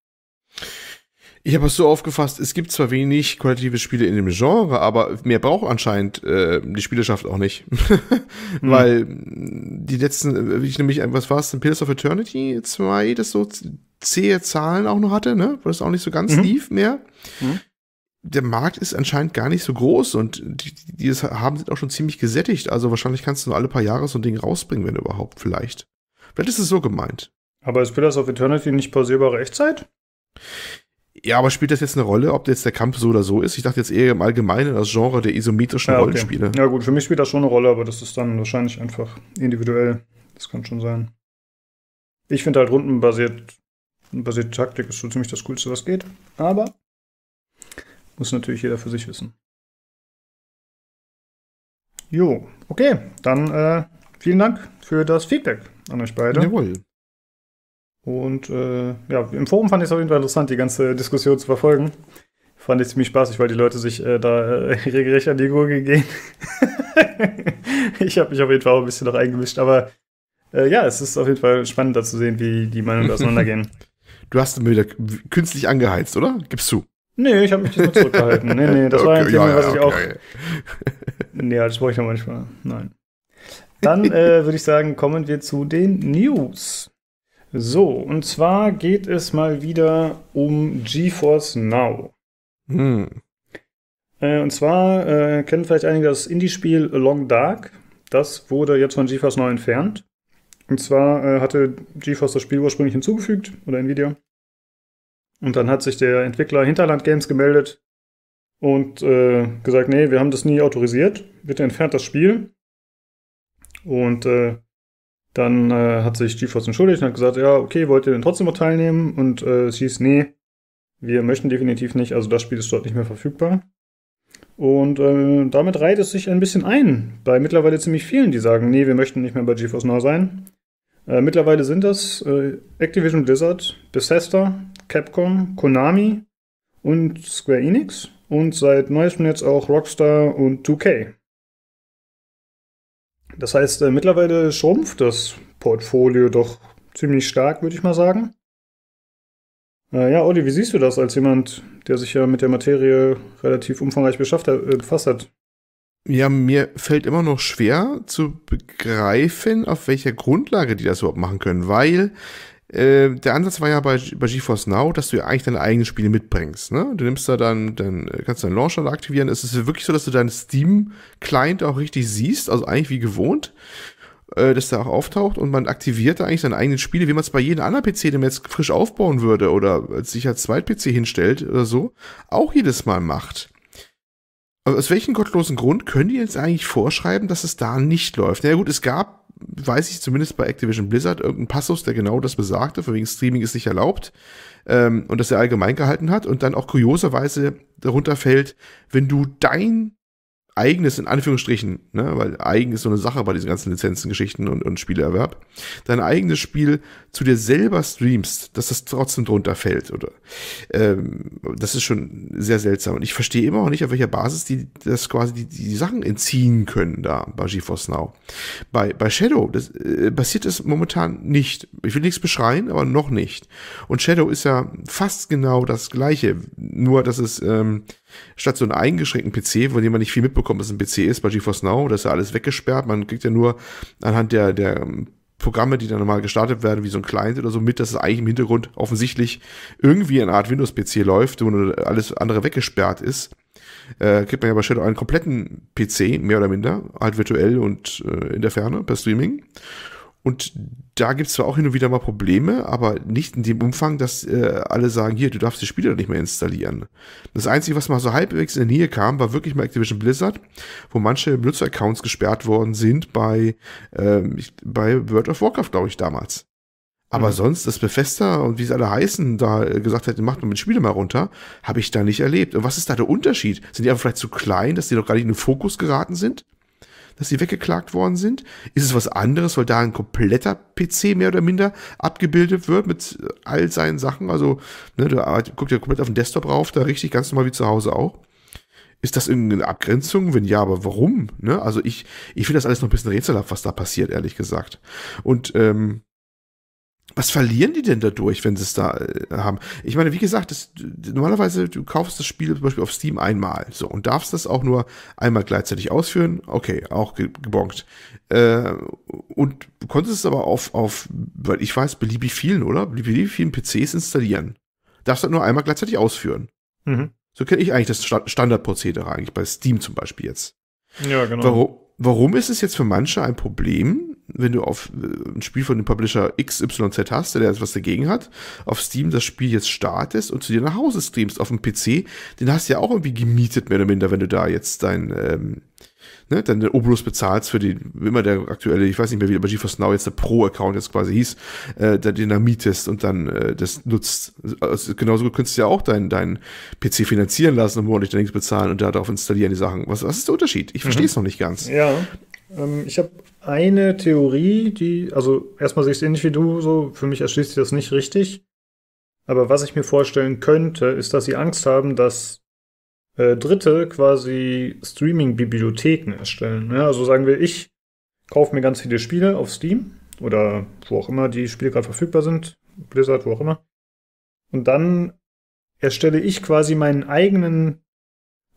Ich habe es so aufgefasst, es gibt zwar wenig qualitative Spiele in dem Genre, aber mehr braucht anscheinend äh, die Spielerschaft auch nicht. mhm. Weil die letzten, ich nämlich, was war es, Pillars of Eternity zwei, das so zähe Zahlen auch noch hatte, ne? Wo das auch nicht so ganz mhm. lief mehr. Mhm. Der Markt ist anscheinend gar nicht so groß und die, die das haben, sind auch schon ziemlich gesättigt. Also wahrscheinlich kannst du nur alle paar Jahre so ein Ding rausbringen, wenn überhaupt, vielleicht. Vielleicht ist es so gemeint. Aber ist Pillars of Eternity nicht pausierbare Echtzeit? Ja, aber spielt das jetzt eine Rolle, ob jetzt der Kampf so oder so ist? Ich dachte jetzt eher im Allgemeinen das Genre der isometrischen ja, okay. Rollenspiele. Ja gut, für mich spielt das schon eine Rolle, aber das ist dann wahrscheinlich einfach individuell. Das kann schon sein. Ich finde halt rundenbasiert, rundenbasierte Taktik ist so ziemlich das Coolste, was geht. Aber muss natürlich jeder für sich wissen. Jo, okay. Dann äh, vielen Dank für das Feedback an euch beide. Jawohl. Und äh, ja, im Forum fand ich es auf jeden Fall interessant, die ganze Diskussion zu verfolgen. Fand ich ziemlich spaßig, weil die Leute sich äh, da äh, regelrecht an die Gurgel gehen. Ich habe mich auf jeden Fall auch ein bisschen noch eingemischt, aber äh, ja, es ist auf jeden Fall spannend, da zu sehen, wie die Meinungen auseinandergehen. Du hast wieder künstlich angeheizt, oder? Gibst du? Nee, ich habe mich diesmal zurückgehalten. Nee, nee, das okay, war ein Thema, ja, was ja, ich okay. auch... Nee, das brauche ich ja manchmal. Nein. Dann äh, würde ich sagen, kommen wir zu den News. So, und zwar geht es mal wieder um GeForce Now. Hm. Äh, und zwar äh, kennen vielleicht einige das Indie-Spiel Long Dark. Das wurde jetzt von GeForce Now entfernt. Und zwar äh, hatte GeForce das Spiel ursprünglich hinzugefügt, oder Nvidia. Und dann hat sich der Entwickler Hinterland Games gemeldet und äh, gesagt, nee, wir haben das nie autorisiert. Bitte entfernt das Spiel. Und äh, dann äh, hat sich GeForce entschuldigt und hat gesagt, ja, okay, wollt ihr denn trotzdem noch teilnehmen? Und äh, es hieß, nee, wir möchten definitiv nicht. Also das Spiel ist dort nicht mehr verfügbar. Und äh, damit reiht es sich ein bisschen ein bei mittlerweile ziemlich vielen, die sagen, nee, wir möchten nicht mehr bei GeForce Now sein. Äh, mittlerweile sind das äh, Activision Blizzard, Bethesda, Capcom, Konami und Square Enix und seit neuestem jetzt auch Rockstar und zwei K. Das heißt, äh, mittlerweile schrumpft das Portfolio doch ziemlich stark, würde ich mal sagen. Äh, ja, Olli, wie siehst du das als jemand, der sich ja mit der Materie relativ umfangreich beschafft, äh, befasst hat? Ja, mir fällt immer noch schwer zu begreifen, auf welcher Grundlage die das überhaupt machen können, weil Äh, der Ansatz war ja bei, bei GeForce Now, dass du ja eigentlich deine eigenen Spiele mitbringst, ne? Du nimmst da dann, dann kannst deinen Launcher da aktivieren. Es ist wirklich so, dass du deinen Steam-Client auch richtig siehst, also eigentlich wie gewohnt, äh, dass der auch auftaucht und man aktiviert da eigentlich seine eigenen Spiele, wie man es bei jedem anderen P C, den man jetzt frisch aufbauen würde oder sich als Zweit-P C hinstellt oder so, auch jedes Mal macht. Aber aus welchem gottlosen Grund können die jetzt eigentlich vorschreiben, dass es da nicht läuft? Na ja, gut, es gab, weiß ich zumindest bei Activision Blizzard, irgendein Passus, der genau das besagte, von wegen Streaming ist nicht erlaubt, ähm, und das er allgemein gehalten hat und dann auch kurioserweise darunter fällt, wenn du dein eigenes, in Anführungsstrichen, ne, weil eigen ist so eine Sache bei diesen ganzen Lizenzengeschichten und, und Spieleerwerb, dein eigenes Spiel zu dir selber streamst, dass das trotzdem drunter fällt, oder? Ähm, das ist schon sehr seltsam und ich verstehe immer auch nicht, auf welcher Basis die das quasi die, die Sachen entziehen können da bei GeForce Now. Bei, bei Shadow, das äh, passiert das momentan nicht. Ich will nichts beschreien, aber noch nicht. Und Shadow ist ja fast genau das Gleiche, nur dass es ähm, statt so einen eingeschränkten P C, von dem man nicht viel mitbekommt, dass ein P C ist, bei GeForce Now, das ist ja alles weggesperrt, man kriegt ja nur anhand der, der Programme, die dann normal gestartet werden, wie so ein Client oder so mit, dass es eigentlich im Hintergrund offensichtlich irgendwie eine Art Windows-P C läuft, wo alles andere weggesperrt ist, äh, kriegt man ja bei Shadow einen kompletten P C, mehr oder minder, halt virtuell und äh, in der Ferne, per Streaming. Und da gibt es zwar auch hin und wieder mal Probleme, aber nicht in dem Umfang, dass äh, alle sagen, hier, du darfst die Spiele nicht mehr installieren. Das Einzige, was mal so halbwegs in der Nähe kam, war wirklich mal Activision Blizzard, wo manche Benutzer-Accounts gesperrt worden sind bei, äh, bei World of Warcraft, glaube ich, damals. Aber mhm. sonst, dass Bethesda und wie sie alle heißen, da gesagt hätten, macht man mit Spiele mal runter, habe ich da nicht erlebt. Und was ist da der Unterschied? Sind die einfach vielleicht zu klein, dass die noch gar nicht in den Fokus geraten sind? Dass sie weggeklagt worden sind? Ist es was anderes, weil da ein kompletter P C mehr oder minder abgebildet wird mit all seinen Sachen? Also, ne, da guckt ja komplett auf den Desktop rauf, da richtig ganz normal wie zu Hause auch. Ist das irgendeine Abgrenzung? Wenn ja, aber warum? Ne? Also ich, ich finde das alles noch ein bisschen rätselhaft, was da passiert, ehrlich gesagt. Und, ähm, was verlieren die denn dadurch, wenn sie es da äh, haben? Ich meine, wie gesagt, das, normalerweise, du kaufst das Spiel zum Beispiel auf Steam einmal so und darfst das auch nur einmal gleichzeitig ausführen. Okay, auch ge gebonkt. Äh, und du konntest es aber auf, auf, weil ich weiß, beliebig vielen, oder? Beliebig vielen P Cs installieren. Darfst das nur einmal gleichzeitig ausführen. Mhm. So kenne ich eigentlich das Sta- Standardprozedere eigentlich bei Steam zum Beispiel jetzt. Ja, genau. Warum, warum ist es jetzt für manche ein Problem, wenn du auf ein Spiel von dem Publisher X Y Z hast, der etwas dagegen hat, auf Steam das Spiel jetzt startest und zu dir nach Hause streamst, auf dem P C, den hast du ja auch irgendwie gemietet, mehr oder minder, wenn du da jetzt dein, ähm, ne, deine Obolus bezahlst für den, immer der aktuelle, ich weiß nicht mehr, wie bei GeForce Now jetzt der Pro-Account jetzt quasi hieß, äh, den da mietest und dann äh, das nutzt. Also genauso gut könntest du ja auch deinen dein P C finanzieren lassen und monatlich dann nichts bezahlen und darauf installieren die Sachen. Was, was ist der Unterschied? Ich verstehe es mhm. noch nicht ganz. Ja, ähm, ich habe eine Theorie, die, also erstmal sehe ich es ähnlich wie du, so für mich erschließt sich das nicht richtig. Aber was ich mir vorstellen könnte, ist, dass sie Angst haben, dass äh, Dritte quasi Streaming-Bibliotheken erstellen. Ja, also sagen wir, ich kaufe mir ganz viele Spiele auf Steam oder wo auch immer die Spiele gerade verfügbar sind, Blizzard, wo auch immer. Und dann erstelle ich quasi meinen eigenen,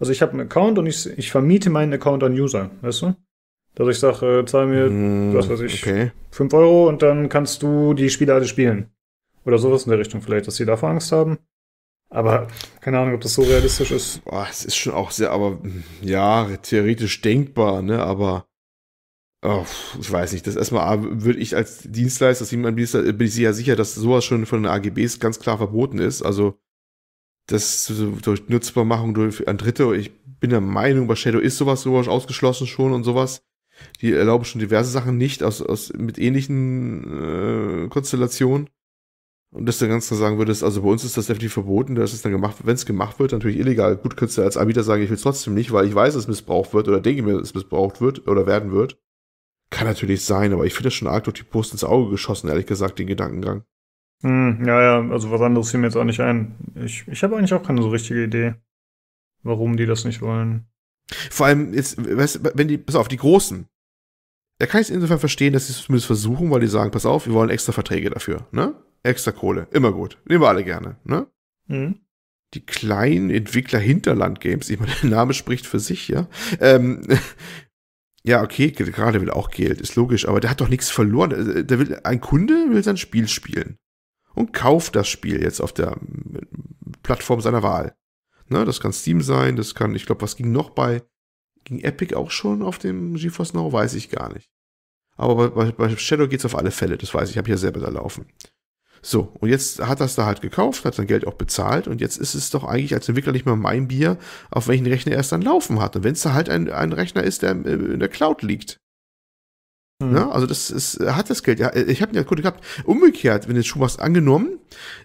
also ich habe einen Account und ich, ich vermiete meinen Account an User, weißt du? Dass ich sage, äh, zahl mir, mm, was weiß ich, okay. fünf Euro und dann kannst du die Spiele alle spielen. Oder sowas in der Richtung vielleicht, dass die davor Angst haben. Aber keine Ahnung, ob das so realistisch ist. Boah, es ist schon auch sehr, aber ja, theoretisch denkbar, ne, aber oh, ich weiß nicht, das erstmal würde ich als Dienstleister, das jemand Dienstleister, bin ich ja sicher, dass sowas schon von den A G Bs ganz klar verboten ist, also das durch Nutzbarmachung durch an Dritte, ich bin der Meinung, bei Shadow ist sowas sowas ausgeschlossen schon und sowas, die erlauben schon diverse Sachen nicht, aus, aus mit ähnlichen äh, Konstellationen. Und dass du ganz klar sagen würdest, also bei uns ist das definitiv verboten, dass es dann gemacht, wenn es gemacht wird, natürlich illegal. Gut, könntest du als Anbieter sagen, ich will es trotzdem nicht, weil ich weiß, dass es missbraucht wird oder denke mir, dass es missbraucht wird oder werden wird. Kann natürlich sein, aber ich finde das schon arg durch die Post ins Auge geschossen, ehrlich gesagt, den Gedankengang. Hm, ja, ja, also was anderes fiel mir jetzt auch nicht ein. Ich, ich habe eigentlich auch keine so richtige Idee, warum die das nicht wollen. Vor allem jetzt, wenn die, pass auf, die Großen. Da kann ich es insofern verstehen, dass sie es zumindest versuchen, weil die sagen, pass auf, wir wollen extra Verträge dafür, ne? Extra Kohle, immer gut. Nehmen wir alle gerne, ne? Mhm. Die kleinen Entwickler Hinterland-Games, ich meine, der Name spricht für sich, ja? Ähm, ja, okay, gerade will auch Geld, ist logisch, aber der hat doch nichts verloren. Der will, ein Kunde will sein Spiel spielen und kauft das Spiel jetzt auf der Plattform seiner Wahl. Ne, das kann Steam sein, das kann, ich glaube, was ging noch bei, ging Epic auch schon auf dem GeForce Now, weiß ich gar nicht. Aber bei, bei Shadow geht's auf alle Fälle, das weiß ich, habe ich ja selber da laufen. So, und jetzt hat das da halt gekauft, hat sein Geld auch bezahlt und jetzt ist es doch eigentlich als Entwickler nicht mehr mein Bier, auf welchen Rechner er es dann laufen hat. Und wenn es da halt ein, ein Rechner ist, der in der Cloud liegt. Mhm. Na, also das ist, hat das Geld. Ja, ich habe eine Kunde gehabt, umgekehrt, wenn du jetzt Schuh machst, angenommen,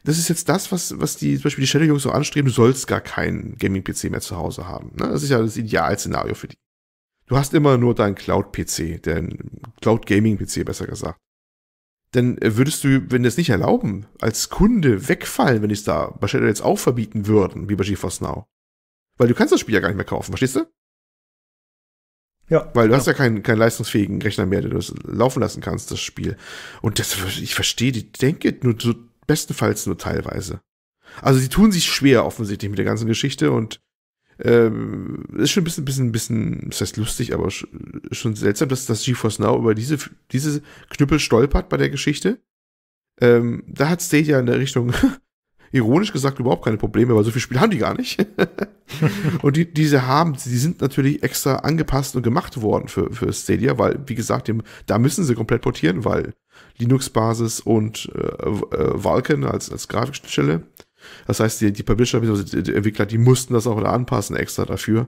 das ist jetzt das, was, was die, zum Beispiel die Shadow-Jungs so anstreben, du sollst gar keinen Gaming-P C mehr zu Hause haben. Ne? Das ist ja das Idealszenario für die. Du hast immer nur deinen Cloud-P C, den Cloud-Gaming-P C besser gesagt. Dann würdest du, wenn das nicht erlauben, als Kunde wegfallen, wenn die es da bei Shadow jetzt auch verbieten würden, wie bei GeForce Now. Weil du kannst das Spiel ja gar nicht mehr kaufen, verstehst du? Ja. Weil du ja. hast ja keinen, keinen leistungsfähigen Rechner mehr, den du das laufen lassen kannst, das Spiel. Und das, ich verstehe die Denke nur so bestenfalls nur teilweise. Also sie tun sich schwer offensichtlich mit der ganzen Geschichte und ähm, ist schon ein bisschen, bisschen, bisschen, das heißt lustig, aber schon seltsam, dass das GeForce Now über diese, diese Knüppel stolpert bei der Geschichte. Ähm, da hat Stadia in der Richtung, ironisch gesagt, überhaupt keine Probleme, weil so viel Spiel haben die gar nicht. Und die, diese haben, die sind natürlich extra angepasst und gemacht worden für, für Stadia, weil, wie gesagt, dem, da müssen sie komplett portieren, weil Linux-Basis und äh, äh, Vulkan als, als Grafikstelle. Das heißt, die, die Publisher, bzw. die Entwickler, die mussten das auch da anpassen extra dafür.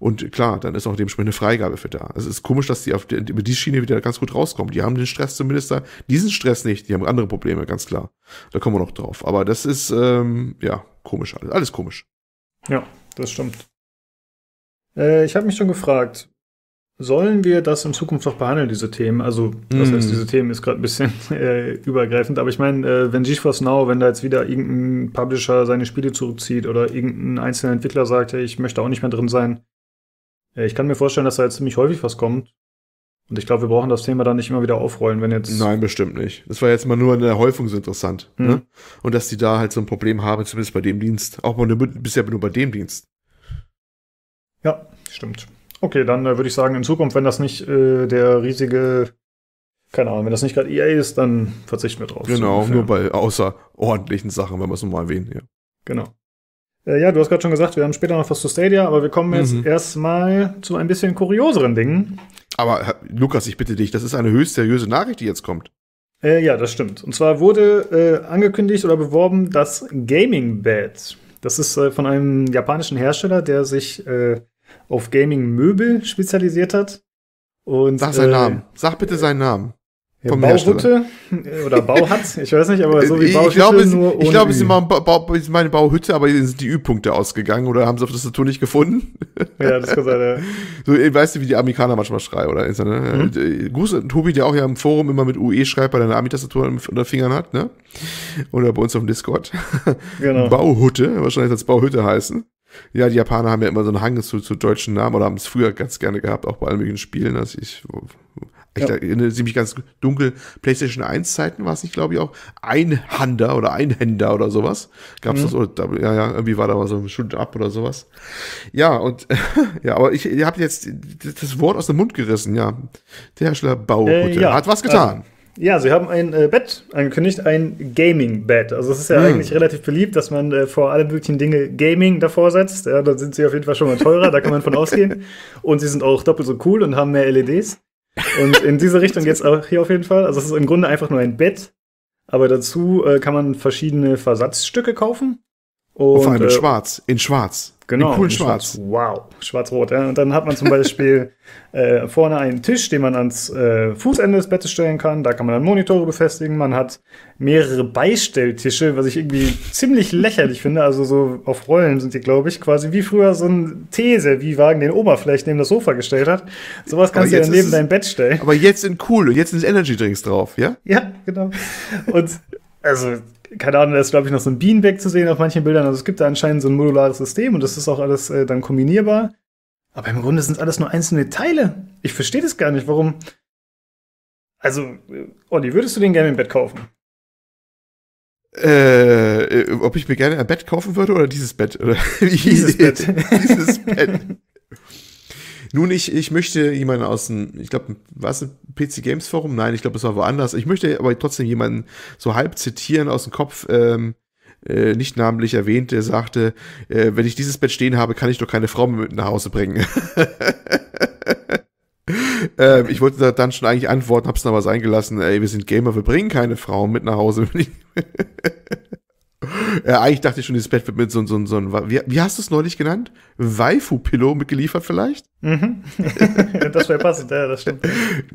Und klar, dann ist auch dementsprechend eine Freigabe für da. Also es ist komisch, dass die, auf die über die Schiene wieder ganz gut rauskommen. Die haben den Stress zumindest da. Diesen Stress nicht, die haben andere Probleme, ganz klar. Da kommen wir noch drauf. Aber das ist, ähm, ja, komisch. Alles, alles komisch. Ja, das stimmt. Äh, ich habe mich schon gefragt, sollen wir das in Zukunft noch behandeln, diese Themen? Also, das mm. heißt, diese Themen ist gerade ein bisschen äh, übergreifend. Aber ich meine, äh, wenn GeForce Now, wenn da jetzt wieder irgendein Publisher seine Spiele zurückzieht oder irgendein einzelner Entwickler sagt, hey, ich möchte auch nicht mehr drin sein. Äh, ich kann mir vorstellen, dass da jetzt ziemlich häufig was kommt. Und ich glaube, wir brauchen das Thema dann nicht immer wieder aufrollen, wenn jetzt... Nein, bestimmt nicht. Das war jetzt mal nur in der Häufung so interessant. Mhm. Ne? Und dass die da halt so ein Problem haben, zumindest bei dem Dienst. Auch nur, bisher nur bei dem Dienst. Ja, stimmt. Okay, dann äh, würde ich sagen, in Zukunft, wenn das nicht äh, der riesige, keine Ahnung, wenn das nicht gerade E A ist, dann verzichten wir drauf. Genau, so nur bei außerordentlichen Sachen, wenn wir es nochmal erwähnen. Ja. Genau. Äh, ja, du hast gerade schon gesagt, wir haben später noch was zu Stadia, aber wir kommen jetzt mhm. erstmal zu ein bisschen kurioseren Dingen. Aber Herr Lukas, ich bitte dich, das ist eine höchst seriöse Nachricht, die jetzt kommt. Äh, ja, das stimmt. Und zwar wurde äh, angekündigt oder beworben das Gaming Bed. Das ist äh, von einem japanischen Hersteller, der sich äh, auf Gaming-Möbel spezialisiert hat. Und, Sag seinen äh, Namen. Sag bitte seinen Namen. Ja, Bauhütte oder Bauhat, ich weiß nicht, aber so wie Bauhütte, ich glaube, nur ohne Ich glaube, sie machen ba ba meine Bauhütte, aber hier sind die Ü-Punkte ausgegangen oder haben sie auf das Tattoo nicht gefunden? Ja, das kann sein, ja. So, weißt du, wie die Amerikaner manchmal schreien, oder? Ne? Mhm. Gruß an Tobi, der auch ja im Forum immer mit U E schreibt, weil er eine Ami-Tastatur unter Fingern hat, ne? Oder bei uns auf dem Discord. Genau. Bauhütte, wahrscheinlich als Bauhütte heißen. Ja, die Japaner haben ja immer so einen Hang zu, zu deutschen Namen oder haben es früher ganz gerne gehabt, auch bei allen möglichen Spielen. Also ich, Ich ja. erinnere mich ganz dunkel, PlayStation eins Zeiten war es nicht, glaube ich, auch Einhander oder Einhänder oder sowas. Gab's mhm. das, oder, ja, ja, irgendwie war da mal so ein Shoot Up oder sowas. Ja, und, ja, aber ich, ihr habt jetzt das Wort aus dem Mund gerissen, ja. Der Hersteller Bauhütte äh, ja. hat was getan. Äh. Ja, sie haben ein äh, Bett angekündigt, ein Gaming-Bett. Also es ist ja mhm. eigentlich relativ beliebt, dass man äh, vor alle möglichen Dinge Gaming davor setzt. Ja, da sind sie auf jeden Fall schon mal teurer, da kann man von ausgehen. Und sie sind auch doppelt so cool und haben mehr L E Ds. Und in diese Richtung geht's auch hier auf jeden Fall. Also es ist im Grunde einfach nur ein Bett. Aber dazu äh, kann man verschiedene Versatzstücke kaufen. Und, und vor allem in äh, schwarz, in schwarz. Genau, in cool in schwarz. schwarz. Wow, schwarz-rot. Ja. Und dann hat man zum Beispiel äh, vorne einen Tisch, den man ans äh, Fußende des Bettes stellen kann. Da kann man dann Monitore befestigen. Man hat mehrere Beistelltische, was ich irgendwie ziemlich lächerlich finde. Also so auf Rollen sind die, glaube ich, quasi wie früher so ein T-Servierwagen, den Oma vielleicht neben das Sofa gestellt hat. Sowas kannst du dann neben dein Bett stellen. Aber jetzt sind cool, jetzt sind Energy-Drinks drauf, ja? Ja, genau. Und also... keine Ahnung, da ist, glaube ich, noch so ein Beanbag zu sehen auf manchen Bildern. Also es gibt da anscheinend so ein modulares System und das ist auch alles äh, dann kombinierbar. Aber im Grunde sind es alles nur einzelne Teile. Ich verstehe das gar nicht, warum... Also, äh, Olli, würdest du den gerne ein Bett kaufen? Äh, ob ich mir gerne ein Bett kaufen würde oder dieses Bett? Oder dieses Bett. Dieses Bett. Nun, ich, ich möchte jemanden aus dem, ich glaube, war es ein P C Games Forum? Nein, ich glaube, es war woanders. Ich möchte aber trotzdem jemanden so halb zitieren aus dem Kopf, ähm, äh, nicht namentlich erwähnt, der sagte, äh, wenn ich dieses Bett stehen habe, kann ich doch keine Frau mit nach Hause bringen. ähm, ich wollte da dann schon eigentlich antworten, hab's dann aber sein gelassen, ey, wir sind Gamer, wir bringen keine Frauen mit nach Hause. Äh, eigentlich dachte ich schon, dieses Bett wird mit so einem, so, so, so, wie, wie hast du es neulich genannt? Waifu-Pillow mitgeliefert vielleicht? Mhm. Das wäre passend, ja, das stimmt.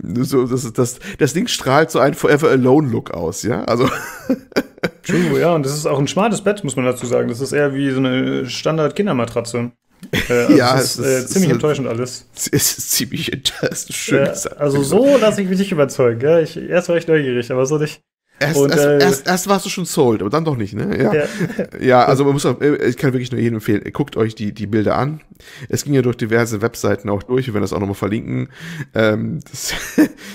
So, das, das, das Ding strahlt so einen Forever-Alone-Look aus, ja? Also. True, ja, und das ist auch ein schmales Bett, muss man dazu sagen. Das ist eher wie so eine Standard-Kindermatratze. Äh, also ja, es ist, ist äh, ziemlich ist, enttäuschend alles. Es ist ziemlich enttäuschend, schön gesagt. Äh, also so lasse ich mich nicht überzeugen, ja? Ich, erst war ich neugierig, aber so nicht. Erst, und, erst, äh, erst, erst warst du schon sold, aber dann doch nicht, ne? Ja, ja. Ja, also man muss auch, ich kann wirklich nur jedem empfehlen, guckt euch die, die Bilder an. Es ging ja durch diverse Webseiten auch durch, wir werden das auch nochmal verlinken. Ähm, das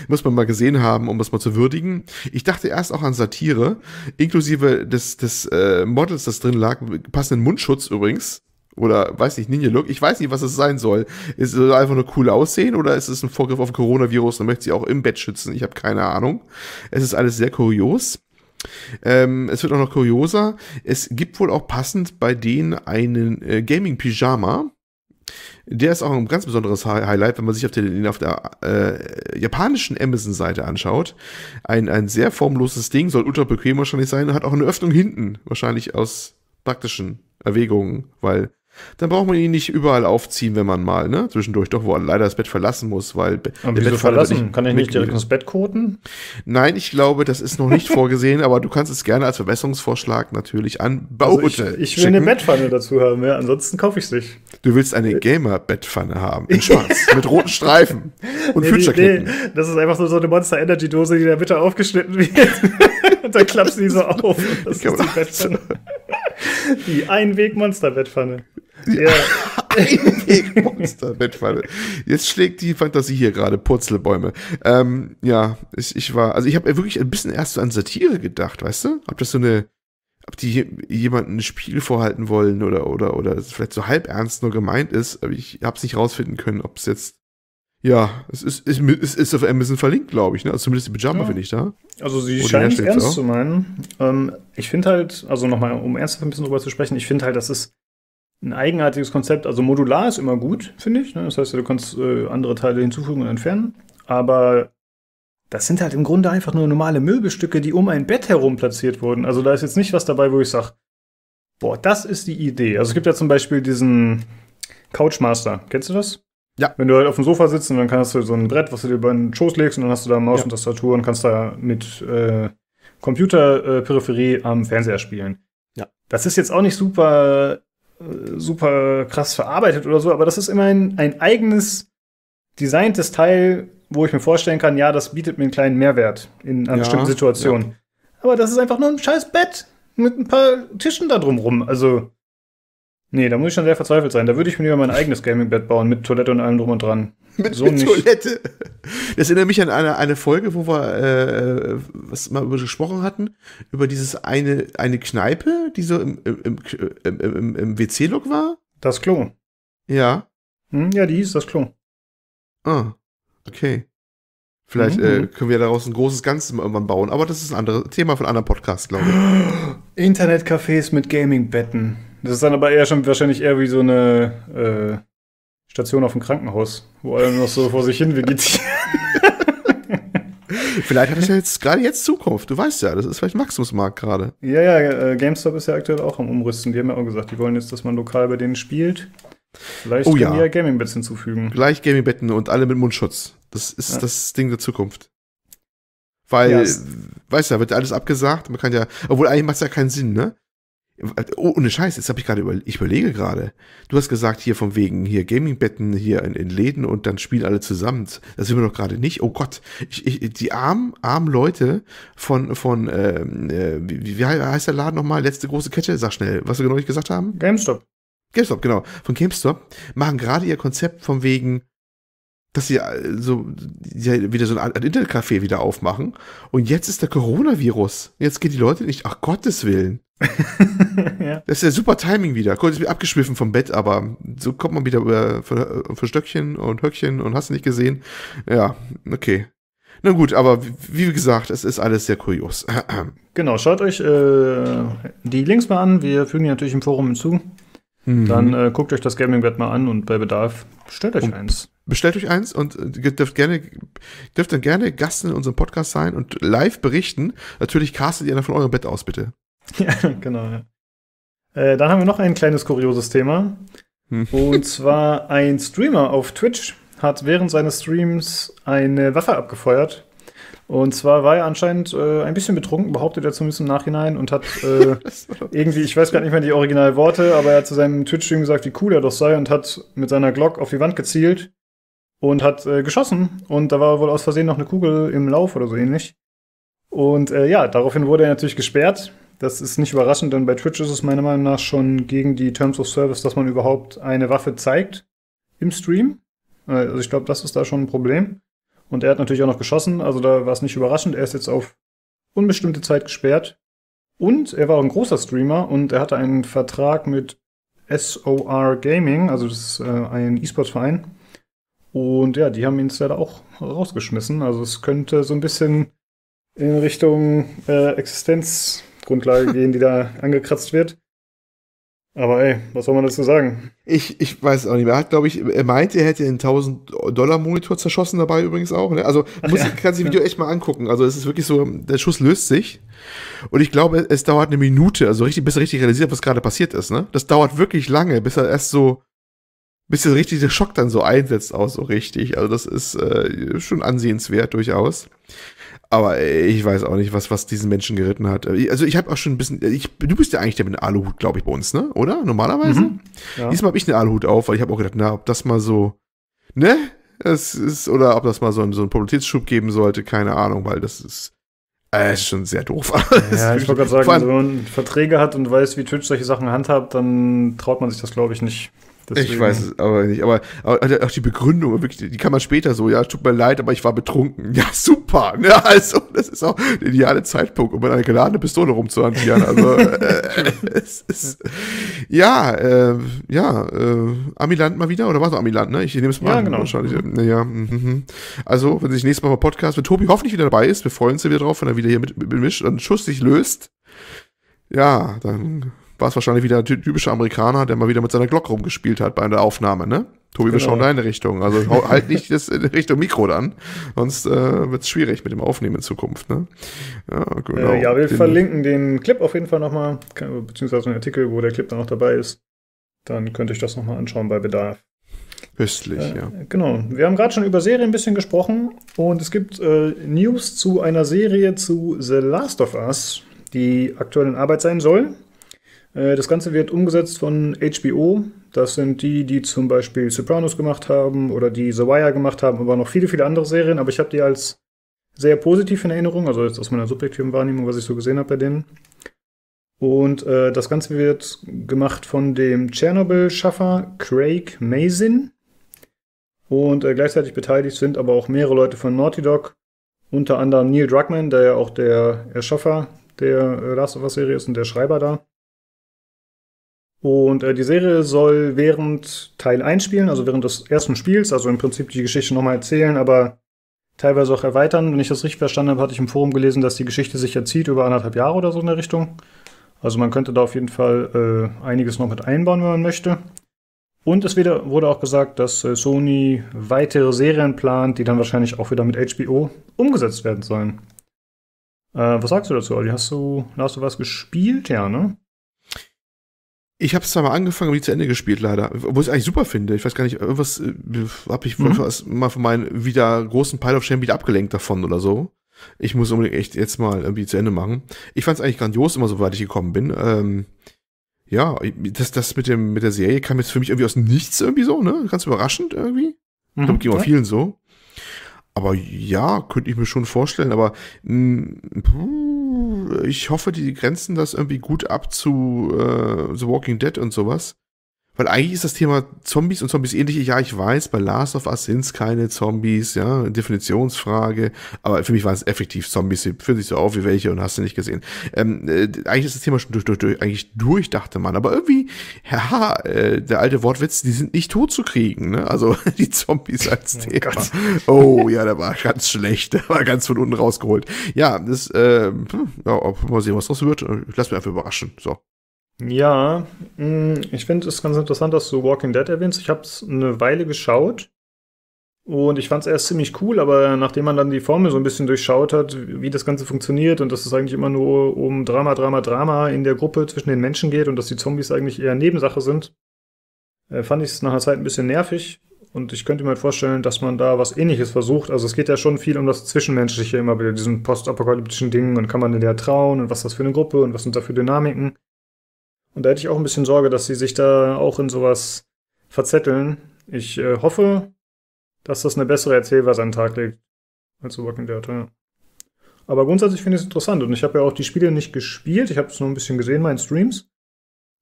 muss man mal gesehen haben, um das mal zu würdigen. Ich dachte erst auch an Satire, inklusive des, des äh, Models, das drin lag, passenden Mundschutz übrigens. Oder, weiß nicht, Ninja-Look. Ich weiß nicht, was es sein soll. Ist es einfach nur cool aussehen oder ist es ein Vorgriff auf Coronavirus? Dann möchte sie auch im Bett schützen. Ich habe keine Ahnung. Es ist alles sehr kurios. Ähm, es wird auch noch kurioser. Es gibt wohl auch passend bei denen einen äh, Gaming-Pyjama. Der ist auch ein ganz besonderes Highlight, wenn man sich auf der, auf der äh, japanischen Amazon-Seite anschaut. Ein, ein sehr formloses Ding, soll ultra bequem wahrscheinlich sein. Hat auch eine Öffnung hinten. Wahrscheinlich aus praktischen Erwägungen, weil dann braucht man ihn nicht überall aufziehen, wenn man mal, ne, zwischendurch doch, wo er leider das Bett verlassen muss, weil... Aber wieso verlassen? Nicht, kann ich nicht direkt ins Bett koten? Nein, ich glaube, das ist noch nicht vorgesehen, aber du kannst es gerne als Verbesserungsvorschlag natürlich an Bauhütte also Ich, ich will schicken. Eine Bettpfanne dazu haben, ja, ansonsten kaufe ich es nicht. Du willst eine Gamer-Bettpfanne haben, in schwarz, mit roten Streifen und nee, Future-Knicken. Nee, das ist einfach so, so eine Monster-Energy-Dose, die da bitte aufgeschnitten wird. Und dann klappst du die so auf. Das ist die Bettpfanne. Die Einweg-Monster-Bettpfanne. Ja. Einweg-Monster-Bettpfanne. Jetzt schlägt die Fantasie hier gerade Purzelbäume. Ähm, ja, ich, ich war, also ich habe wirklich ein bisschen erst so an Satire gedacht, weißt du? Ob das so eine, ob die jemanden ein Spiel vorhalten wollen oder, oder, oder das vielleicht so halb ernst nur gemeint ist, aber ich hab's nicht rausfinden können, ob es jetzt, ja, es ist, es ist auf Amazon verlinkt, glaube ich, ne? Also zumindest die Pyjama ja. finde ich da. Also sie scheinen es ernst auch. zu meinen. Ähm, ich finde halt, also nochmal, um ernsthaft ein bisschen drüber zu sprechen, ich finde halt, das ist ein eigenartiges Konzept. Also modular ist immer gut, finde ich. Ne? Das heißt, du kannst äh, andere Teile hinzufügen und entfernen. Aber das sind halt im Grunde einfach nur normale Möbelstücke, die um ein Bett herum platziert wurden. Also da ist jetzt nicht was dabei, wo ich sage, boah, das ist die Idee. Also es gibt ja zum Beispiel diesen Couchmaster. Kennst du das? Ja. Wenn du halt auf dem Sofa sitzt und dann kannst du so ein Brett, was du dir über den Schoß legst und dann hast du da Maus ja. und Tastatur und kannst da mit äh, Computerperipherie äh, am Fernseher spielen. Ja. Das ist jetzt auch nicht super, äh, super krass verarbeitet oder so, aber das ist immerhin ein eigenes designtes Teil, wo ich mir vorstellen kann, ja, das bietet mir einen kleinen Mehrwert in einer ja, bestimmten Situation. Ja. Aber das ist einfach nur ein scheiß Bett mit ein paar Tischen da drum rum. Also nee, da muss ich schon sehr verzweifelt sein. Da würde ich mir lieber mein eigenes Gaming-Bett bauen, mit Toilette und allem drum und dran. Mit, so mit Toilette. Das erinnert mich an eine, eine Folge, wo wir äh, was mal über gesprochen hatten, über dieses eine, eine Kneipe, die so im, im, im, im, im W C-Look war. Das Klo. Ja. Hm, ja, die hieß das Klo. Ah, okay. Vielleicht mhm. äh, können wir daraus ein großes Ganzes mal irgendwann bauen, aber das ist ein anderes Thema von anderen Podcasts, glaube ich. Internetcafés mit Gaming-Betten. Das ist dann aber eher schon wahrscheinlich eher wie so eine äh, Station auf dem Krankenhaus, wo alle noch so vor sich hin vegetieren. Vielleicht hat es ja jetzt gerade jetzt Zukunft. Du weißt ja, das ist vielleicht ein Wachstumsmarkt gerade. Ja, ja, äh, GameStop ist ja aktuell auch am Umrüsten. Die haben ja auch gesagt, die wollen jetzt, dass man lokal bei denen spielt. Vielleicht oh, können ja. die ja Gaming-Betten hinzufügen. Gleich Gaming-Betten und alle mit Mundschutz. Das ist ja. das Ding der Zukunft. Weil, ja, weißt du, da wird alles abgesagt. Man kann ja, obwohl eigentlich macht es ja keinen Sinn, ne? Oh, ohne Scheiß, jetzt habe ich gerade über, ich überlege gerade. Du hast gesagt, hier von wegen hier Gaming-Betten hier in, in Läden und dann spielen alle zusammen. Das sind wir doch gerade nicht. Oh Gott, ich, ich, die armen, armen Leute von, von ähm, äh, wie, wie heißt der Laden nochmal? Letzte große Kette, sag schnell, was wir genau nicht gesagt haben? GameStop. GameStop, genau. Von GameStop machen gerade ihr Konzept von wegen, dass sie so wieder so ein Internetcafé wieder aufmachen. Und jetzt ist der Coronavirus. Jetzt gehen die Leute nicht, ach Gottes Willen. Ja. Das ist ja super Timing wieder. Kurz ist mir abgeschwiffen vom Bett, aber so kommt man wieder über, für, für Stöckchen und Höckchen und hast nicht gesehen. Ja, okay. Na gut, aber wie gesagt, es ist alles sehr kurios. Genau, schaut euch äh, die Links mal an. Wir fügen die natürlich im Forum hinzu. Mhm. Dann äh, guckt euch das Gaming-Bett mal an und bei Bedarf bestellt euch und eins. Bestellt euch eins und dürft gerne, dürft dann gerne Gast in unserem Podcast sein und live berichten. Natürlich castet ihr dann von eurem Bett aus, bitte. Ja, genau. Ja. Äh, dann haben wir noch ein kleines kurioses Thema. Hm. Und zwar ein Streamer auf Twitch hat während seines Streams eine Waffe abgefeuert. Und zwar war er anscheinend äh, ein bisschen betrunken, behauptet er zumindest im Nachhinein und hat äh, irgendwie, ich weiß gar nicht mehr die Originalworte, aber er hat zu seinem Twitch-Stream gesagt, wie cool er doch sei und hat mit seiner Glock auf die Wand gezielt und hat äh, geschossen. Und da war wohl aus Versehen noch eine Kugel im Lauf oder so ähnlich. Und äh, ja, daraufhin wurde er natürlich gesperrt. Das ist nicht überraschend, denn bei Twitch ist es meiner Meinung nach schon gegen die Terms of Service, dass man überhaupt eine Waffe zeigt im Stream. Also ich glaube, das ist da schon ein Problem. Und er hat natürlich auch noch geschossen, also da war es nicht überraschend. Er ist jetzt auf unbestimmte Zeit gesperrt. Und er war auch ein großer Streamer und er hatte einen Vertrag mit S O R Gaming, also das ist äh, ein E-Sports-Verein. Und ja, die haben ihn jetzt leider auch rausgeschmissen. Also es könnte so ein bisschen in Richtung äh, Existenz... Grundlage gehen, die da angekratzt wird. Aber ey, was soll man dazu sagen? Ich, ich weiß auch nicht mehr. Er hat, glaube ich, er meinte, er hätte einen tausend Dollar Monitor zerschossen dabei übrigens auch. Ne? Also muss, ja. kann sich das Video echt mal angucken. Also es ist wirklich so, der Schuss löst sich. Und ich glaube, es dauert eine Minute, also richtig, bis er richtig realisiert, was gerade passiert ist. Ne? Das dauert wirklich lange, bis er erst so, bis der richtige Schock dann so einsetzt auch so richtig. Also das ist äh, schon ansehenswert durchaus. Aber ich weiß auch nicht, was, was diesen Menschen geritten hat. Also ich habe auch schon ein bisschen, ich, du bist ja eigentlich der mit einem Aluhut, glaube ich, bei uns, ne? Oder? Normalerweise? Mhm, ja. Diesmal habe ich einen Aluhut auf, weil ich habe auch gedacht, na, ob das mal so, ne? Das ist, oder ob das mal so, ein, so einen Popularitätsschub geben sollte, keine Ahnung, weil das ist, äh, ist schon sehr doof. Ja, ich wollte gerade sagen, also, wenn man Verträge hat und weiß, wie Twitch solche Sachen handhabt, dann traut man sich das, glaube ich, nicht. Deswegen. Ich weiß es aber nicht, aber, aber auch die Begründung, wirklich, die kann man später so, ja, tut mir leid, aber ich war betrunken. Ja, super, ne, also, das ist auch der ideale Zeitpunkt, um eine geladene Pistole rumzuhantieren, also, äh, es ist, ja, äh, ja, äh, Amiland mal wieder, oder war es noch Amiland, ne, ich nehme es mal ja, an, genau. wahrscheinlich, mhm. ja, mhm. Also, wenn sich nächstes Mal mal Podcast, wenn Tobi hoffentlich wieder dabei ist, wir freuen uns ja wieder drauf, wenn er wieder hier mit, mitmischt, dann Schuss sich löst, ja, dann war es wahrscheinlich wieder ein typischer Amerikaner, der mal wieder mit seiner Glock rumgespielt hat bei einer Aufnahme, ne? Tobi, wir genau. schauen deine Richtung. Also halt nicht das in Richtung Mikro dann. Sonst äh, wird es schwierig mit dem Aufnehmen in Zukunft, ne? Ja, genau. Äh, ja wir den, verlinken den Clip auf jeden Fall nochmal, beziehungsweise einen Artikel, wo der Clip dann auch dabei ist. Dann könnt ihr euch das nochmal anschauen bei Bedarf. Höchstlich, äh, ja. Genau. Wir haben gerade schon über Serien ein bisschen gesprochen und es gibt äh, News zu einer Serie zu The Last of Us, die aktuell in Arbeit sein soll. Das Ganze wird umgesetzt von H B O. Das sind die, die zum Beispiel Sopranos gemacht haben oder die The Wire gemacht haben, aber noch viele, viele andere Serien. Aber ich habe die als sehr positiv in Erinnerung, also jetzt aus meiner subjektiven Wahrnehmung, was ich so gesehen habe bei denen. Und äh, das Ganze wird gemacht von dem Tschernobyl-Schaffer Craig Mazin. Und äh, gleichzeitig beteiligt sind aber auch mehrere Leute von Naughty Dog, unter anderem Neil Druckmann, der ja auch der Erschaffer der äh, Last of Us-Serie ist und der Schreiber da. Und äh, die Serie soll während Teil eins spielen, also während des ersten Spiels, also im Prinzip die Geschichte nochmal erzählen, aber teilweise auch erweitern. Wenn ich das richtig verstanden habe, hatte ich im Forum gelesen, dass die Geschichte sich erzieht über anderthalb Jahre oder so in der Richtung. Also man könnte da auf jeden Fall äh, einiges noch mit einbauen, wenn man möchte. Und es wieder, wurde auch gesagt, dass äh, Sony weitere Serien plant, die dann wahrscheinlich auch wieder mit H B O umgesetzt werden sollen. Äh, was sagst du dazu, Olli? Hast du, hast du was gespielt? Ja, ne? Ich habe es zwar mal angefangen, aber die zu Ende gespielt, leider. Wo ich es eigentlich super finde. Ich weiß gar nicht, irgendwas äh, habe ich mhm. mal von meinem wieder großen Pile of Shame wieder abgelenkt davon oder so. Ich muss unbedingt echt jetzt mal irgendwie zu Ende machen. Ich fand es eigentlich grandios, immer so weit ich gekommen bin. Ähm, ja, das, das mit, dem, mit der Serie kam jetzt für mich irgendwie aus dem Nichts irgendwie so, ne? Ganz überraschend irgendwie. Mhm, ich glaube, ging auch vielen so. Aber ja, könnte ich mir schon vorstellen, aber mh, ich hoffe, die grenzen das irgendwie gut ab zu äh, The Walking Dead und sowas. Weil eigentlich ist das Thema Zombies und Zombies ähnlich. Ja, ich weiß, bei Last of Us sind es keine Zombies, ja, Definitionsfrage. Aber für mich waren es effektiv Zombies. Sie führen sich so auf wie welche und hast du nicht gesehen. Ähm, äh, eigentlich ist das Thema schon durch, durch, durch, eigentlich durch, dachte man. Aber irgendwie, haha, äh, der alte Wortwitz, die sind nicht tot zu kriegen, ne? Also die Zombies als Thema. Oh Gott. Oh, ja, der war ganz schlecht. Der war ganz von unten rausgeholt. Ja, das, äh, ja, mal sehen, was draus wird. Lass mich einfach überraschen, so. Ja, ich finde es ganz interessant, dass du Walking Dead erwähnst. Ich habe es eine Weile geschaut und ich fand es erst ziemlich cool, aber nachdem man dann die Formel so ein bisschen durchschaut hat, wie das Ganze funktioniert und dass es eigentlich immer nur um Drama, Drama, Drama in der Gruppe zwischen den Menschen geht und dass die Zombies eigentlich eher Nebensache sind, fand ich es nach einer Zeit ein bisschen nervig und ich könnte mir halt vorstellen, dass man da was Ähnliches versucht. Also es geht ja schon viel um das Zwischenmenschliche immer wieder, diesen postapokalyptischen Dingen und kann man in der trauen und was ist das für eine Gruppe und was sind da für Dynamiken. Und da hätte ich auch ein bisschen Sorge, dass sie sich da auch in sowas verzetteln. Ich äh, hoffe, dass das eine bessere Erzählweise an den Tag legt als The Walking Dead. Ja. Aber grundsätzlich finde ich es interessant. Und ich habe ja auch die Spiele nicht gespielt. Ich habe es nur ein bisschen gesehen, meine Streams.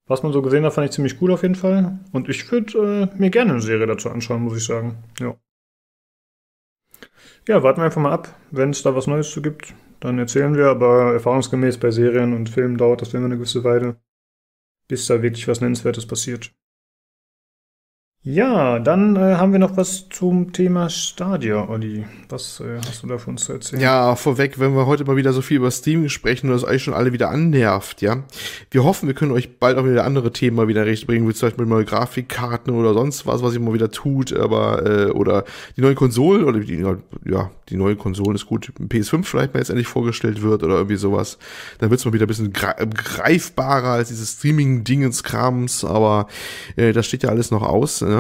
Was man so gesehen hat, fand ich ziemlich cool auf jeden Fall. Und ich würde äh, mir gerne eine Serie dazu anschauen, muss ich sagen. Ja, ja, warten wir einfach mal ab. Wenn es da was Neues zu gibt, dann erzählen wir. Aber erfahrungsgemäß bei Serien und Filmen dauert das immer eine gewisse Weile, bis da wirklich was Nennenswertes passiert. Ja, dann äh, haben wir noch was zum Thema Stadia, Olli. Was äh, hast du da für uns zu erzählen? Ja, vorweg, wenn wir heute mal wieder so viel über Steam sprechen und das eigentlich schon alle wieder annervt, ja. Wir hoffen, wir können euch bald auch wieder andere Themen mal wieder recht bringen, wie zum Beispiel neue Grafikkarten oder sonst was, was ihr mal wieder tut, aber äh, oder die neuen Konsolen, oder die, ja, die neue Konsolen ist gut, P S fünf vielleicht mal jetzt endlich vorgestellt wird oder irgendwie sowas. Dann wird es mal wieder ein bisschen greifbarer als dieses Streaming-Dingens-Krams, aber äh, das steht ja alles noch aus, ne?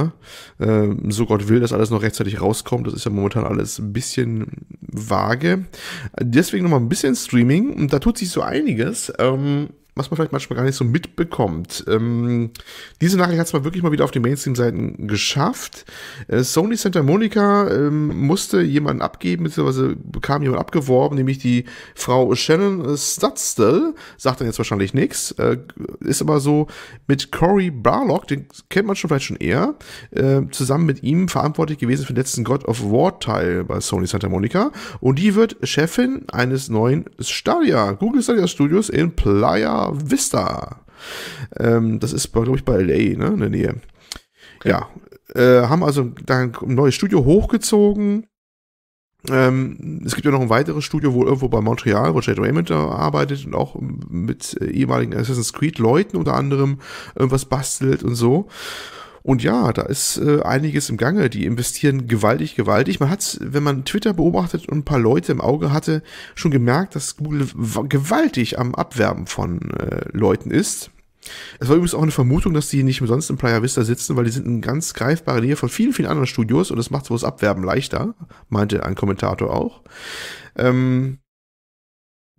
So Gott will, dass alles noch rechtzeitig rauskommt. Das ist ja momentan alles ein bisschen vage. Deswegen nochmal ein bisschen Streaming. Und da tut sich so einiges, ähm, was man vielleicht manchmal gar nicht so mitbekommt. Ähm, diese Nachricht hat es mal wirklich mal wieder auf den Mainstream-Seiten geschafft. Äh, Sony Santa Monica ähm, musste jemanden abgeben, beziehungsweise bekam jemand abgeworben, nämlich die Frau Shannon Studstill. Sagt dann jetzt wahrscheinlich nichts. Äh, ist aber so mit Cory Barlog, den kennt man schon vielleicht schon eher, äh, zusammen mit ihm verantwortlich gewesen für den letzten God of War-Teil bei Sony Santa Monica. Und die wird Chefin eines neuen Stadia, Google Stadia Studios in Playa Vista. Ähm, das ist, glaube ich, bei L A, ne, in der Nähe. Okay. Ja, äh, haben also dann ein neues Studio hochgezogen. Ähm, es gibt ja noch ein weiteres Studio, wo irgendwo bei Montreal, wo Jade Raymond da arbeitet und auch mit äh, ehemaligen Assassin's Creed-Leuten unter anderem irgendwas bastelt und so. Und ja, da ist äh, einiges im Gange. Die investieren gewaltig, gewaltig. Man hat, wenn man Twitter beobachtet und ein paar Leute im Auge hatte, schon gemerkt, dass Google gewaltig am Abwerben von äh, Leuten ist. Es war übrigens auch eine Vermutung, dass die nicht umsonst in Playa Vista sitzen, weil die sind in ganz greifbarer Nähe von vielen, vielen anderen Studios und das macht so das Abwerben leichter, meinte ein Kommentator auch. Ähm...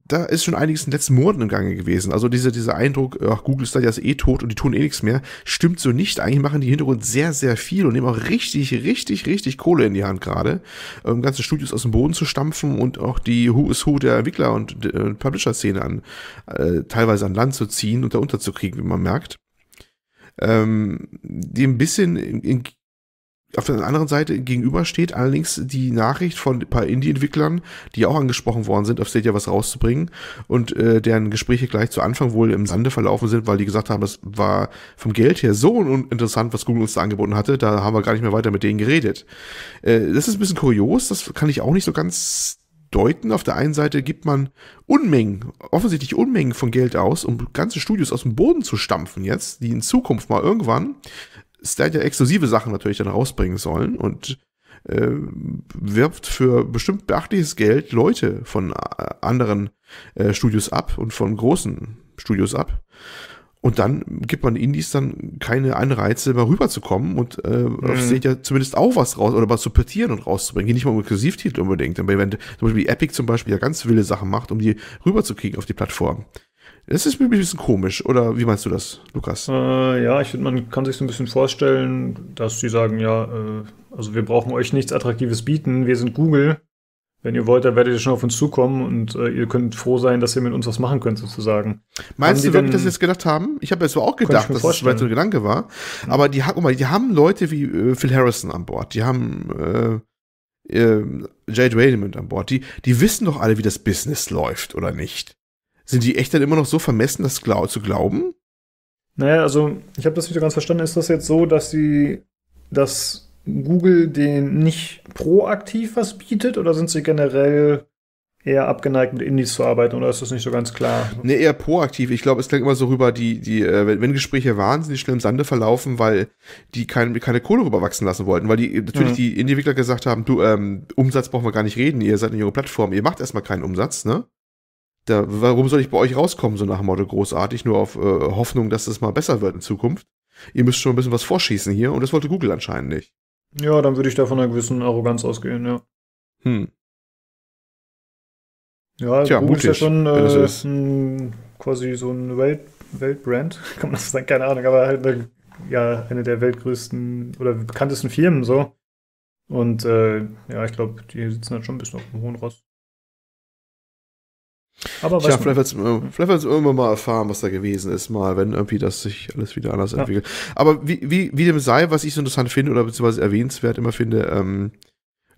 Da ist schon einiges in den letzten Monaten im Gange gewesen. Also dieser, dieser Eindruck, ach, Google Stadia ist eh tot und die tun eh nichts mehr, stimmt so nicht. Eigentlich machen die im Hintergrund sehr, sehr viel und nehmen auch richtig, richtig, richtig Kohle in die Hand gerade, um ganze Studios aus dem Boden zu stampfen und auch die Who is Who der Entwickler- und äh, Publisher-Szene an, äh, teilweise an Land zu ziehen und da unterzukriegen, wie man merkt. Ähm, die ein bisschen in, in auf der anderen Seite gegenüber steht allerdings die Nachricht von ein paar Indie-Entwicklern, die auch angesprochen worden sind, auf Stadia was rauszubringen und äh, deren Gespräche gleich zu Anfang wohl im Sande verlaufen sind, weil die gesagt haben, das war vom Geld her so uninteressant, was Google uns da angeboten hatte, da haben wir gar nicht mehr weiter mit denen geredet. Äh, das ist ein bisschen kurios, das kann ich auch nicht so ganz deuten. Auf der einen Seite gibt man Unmengen, offensichtlich Unmengen von Geld aus, um ganze Studios aus dem Boden zu stampfen jetzt, die in Zukunft mal irgendwann Stadia exklusive Sachen natürlich dann rausbringen sollen und äh, wirbt für bestimmt beachtliches Geld Leute von äh, anderen äh, Studios ab und von großen Studios ab. Und dann gibt man Indies dann keine Anreize, mal rüberzukommen und äh, mhm. auf Stadia zumindest auch was raus oder was zu portieren und rauszubringen. Hier nicht mal um Exklusivtitel unbedingt, aber wenn zum Beispiel Epic zum Beispiel ja ganz wilde Sachen macht, um die rüberzukriegen auf die Plattform. Das ist ein bisschen komisch, oder wie meinst du das, Lukas? Äh, ja, ich finde, man kann sich so ein bisschen vorstellen, dass sie sagen, ja, äh, also wir brauchen euch nichts Attraktives bieten, wir sind Google. Wenn ihr wollt, dann werdet ihr schon auf uns zukommen und äh, ihr könnt froh sein, dass ihr mit uns was machen könnt, sozusagen. Meinst haben du, wenn die das jetzt gedacht haben? Ich habe jetzt auch gedacht, dass vorstellen. das so ein Gedanke war. Mhm. Aber die, guck mal, die haben Leute wie äh, Phil Harrison an Bord, die haben äh, äh, Jade Raymond an Bord, die, die wissen doch alle, wie das Business läuft, oder nicht? Sind die echt dann immer noch so vermessen, das zu glauben? Naja, also ich habe das nicht so ganz verstanden. Ist das jetzt so, dass sie, dass Google denen nicht proaktiv was bietet? Oder sind sie generell eher abgeneigt, mit Indies zu arbeiten? Oder ist das nicht so ganz klar? Ne, eher proaktiv. Ich glaube, es klingt immer so rüber, die, die, wenn Gespräche waren, sind die schnell im Sande verlaufen, weil die keine, keine Kohle rüberwachsen lassen wollten. Weil die natürlich mhm. die Indie-Entwickler gesagt haben, du, ähm, Umsatz brauchen wir gar nicht reden. Ihr seid eine junge Plattform. Ihr macht erstmal keinen Umsatz, ne? Da, warum soll ich bei euch rauskommen, so nach dem Motto großartig, nur auf äh, Hoffnung, dass das mal besser wird in Zukunft. Ihr müsst schon ein bisschen was vorschießen hier und das wollte Google anscheinend nicht. Ja, dann würde ich da von einer gewissen Arroganz ausgehen, ja. Hm. Ja, also Tja, Google mutig, ist ja schon äh, ist ein, quasi so ein Welt, Weltbrand, kann man das sagen, keine Ahnung, aber halt eine, ja, eine der weltgrößten oder bekanntesten Firmen so. Und äh, ja, ich glaube, die sitzen halt schon ein bisschen auf dem hohen Ross. Aber Tja, vielleicht wird es irgendwann mal erfahren, was da gewesen ist, mal, wenn irgendwie das sich alles wieder anders ja. entwickelt. Aber wie, wie, wie dem sei, was ich so interessant finde oder beziehungsweise erwähnenswert immer finde, ähm,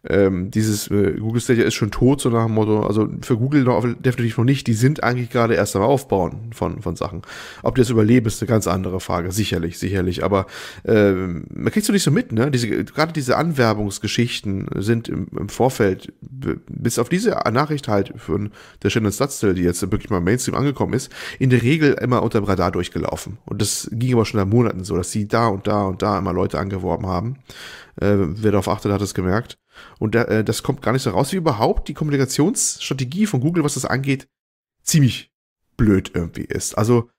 ähm, dieses äh, Google Stadia ist schon tot, so nach dem Motto, also für Google noch, definitiv noch nicht, die sind eigentlich gerade erst am Aufbauen von, von Sachen. Ob die das überleben, ist eine ganz andere Frage, sicherlich, sicherlich, aber ähm, man kriegst du nicht so mit, ne? Diese, gerade diese Anwerbungsgeschichten sind im, im Vorfeld, bis auf diese Nachricht halt von der Shannon Studstill, die jetzt wirklich mal im Mainstream angekommen ist, in der Regel immer unter dem Radar durchgelaufen. Und das ging aber schon nach Monaten so, dass sie da und da und da immer Leute angeworben haben. Äh, wer darauf achtet, hat es gemerkt. Und da, äh, das kommt gar nicht so raus, wie überhaupt die Kommunikationsstrategie von Google, was das angeht, ziemlich blöd irgendwie ist. Also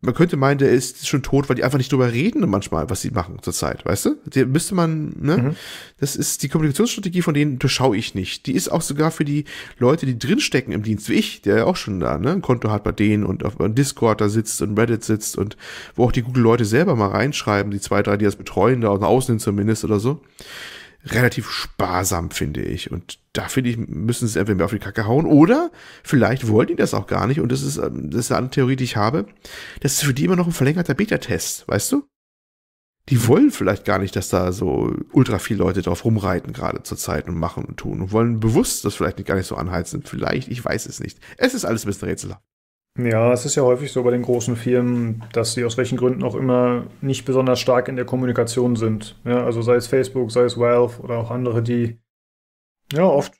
man könnte meinen, der ist schon tot, weil die einfach nicht drüber reden manchmal, was sie machen zurzeit, weißt du? Der müsste man, ne? Mhm. Das ist die Kommunikationsstrategie von denen, durchschaue ich nicht. Die ist auch sogar für die Leute, die drinstecken im Dienst, wie ich, der ja auch schon da, ne? Ein Konto hat bei denen und auf Discord da sitzt und Reddit sitzt und wo auch die Google-Leute selber mal reinschreiben, die zwei, drei, die das betreuen, da außen hin zumindest oder so. Relativ sparsam, finde ich. Und da, finde ich, müssen sie es entweder mehr auf die Kacke hauen oder vielleicht wollen die das auch gar nicht. Und das ist, das ist eine Theorie, die ich habe. Das ist für die immer noch ein verlängerter Beta-Test, weißt du? Die wollen vielleicht gar nicht, dass da so ultra viele Leute drauf rumreiten gerade zur Zeit und machen und tun. Und wollen bewusst das vielleicht gar nicht so anheizen. Vielleicht, ich weiß es nicht. Es ist alles ein bisschen rätselhaft. Ja, es ist ja häufig so bei den großen Firmen, dass sie aus welchen Gründen auch immer nicht besonders stark in der Kommunikation sind. Ja, also sei es Facebook, sei es Valve oder auch andere, die ja oft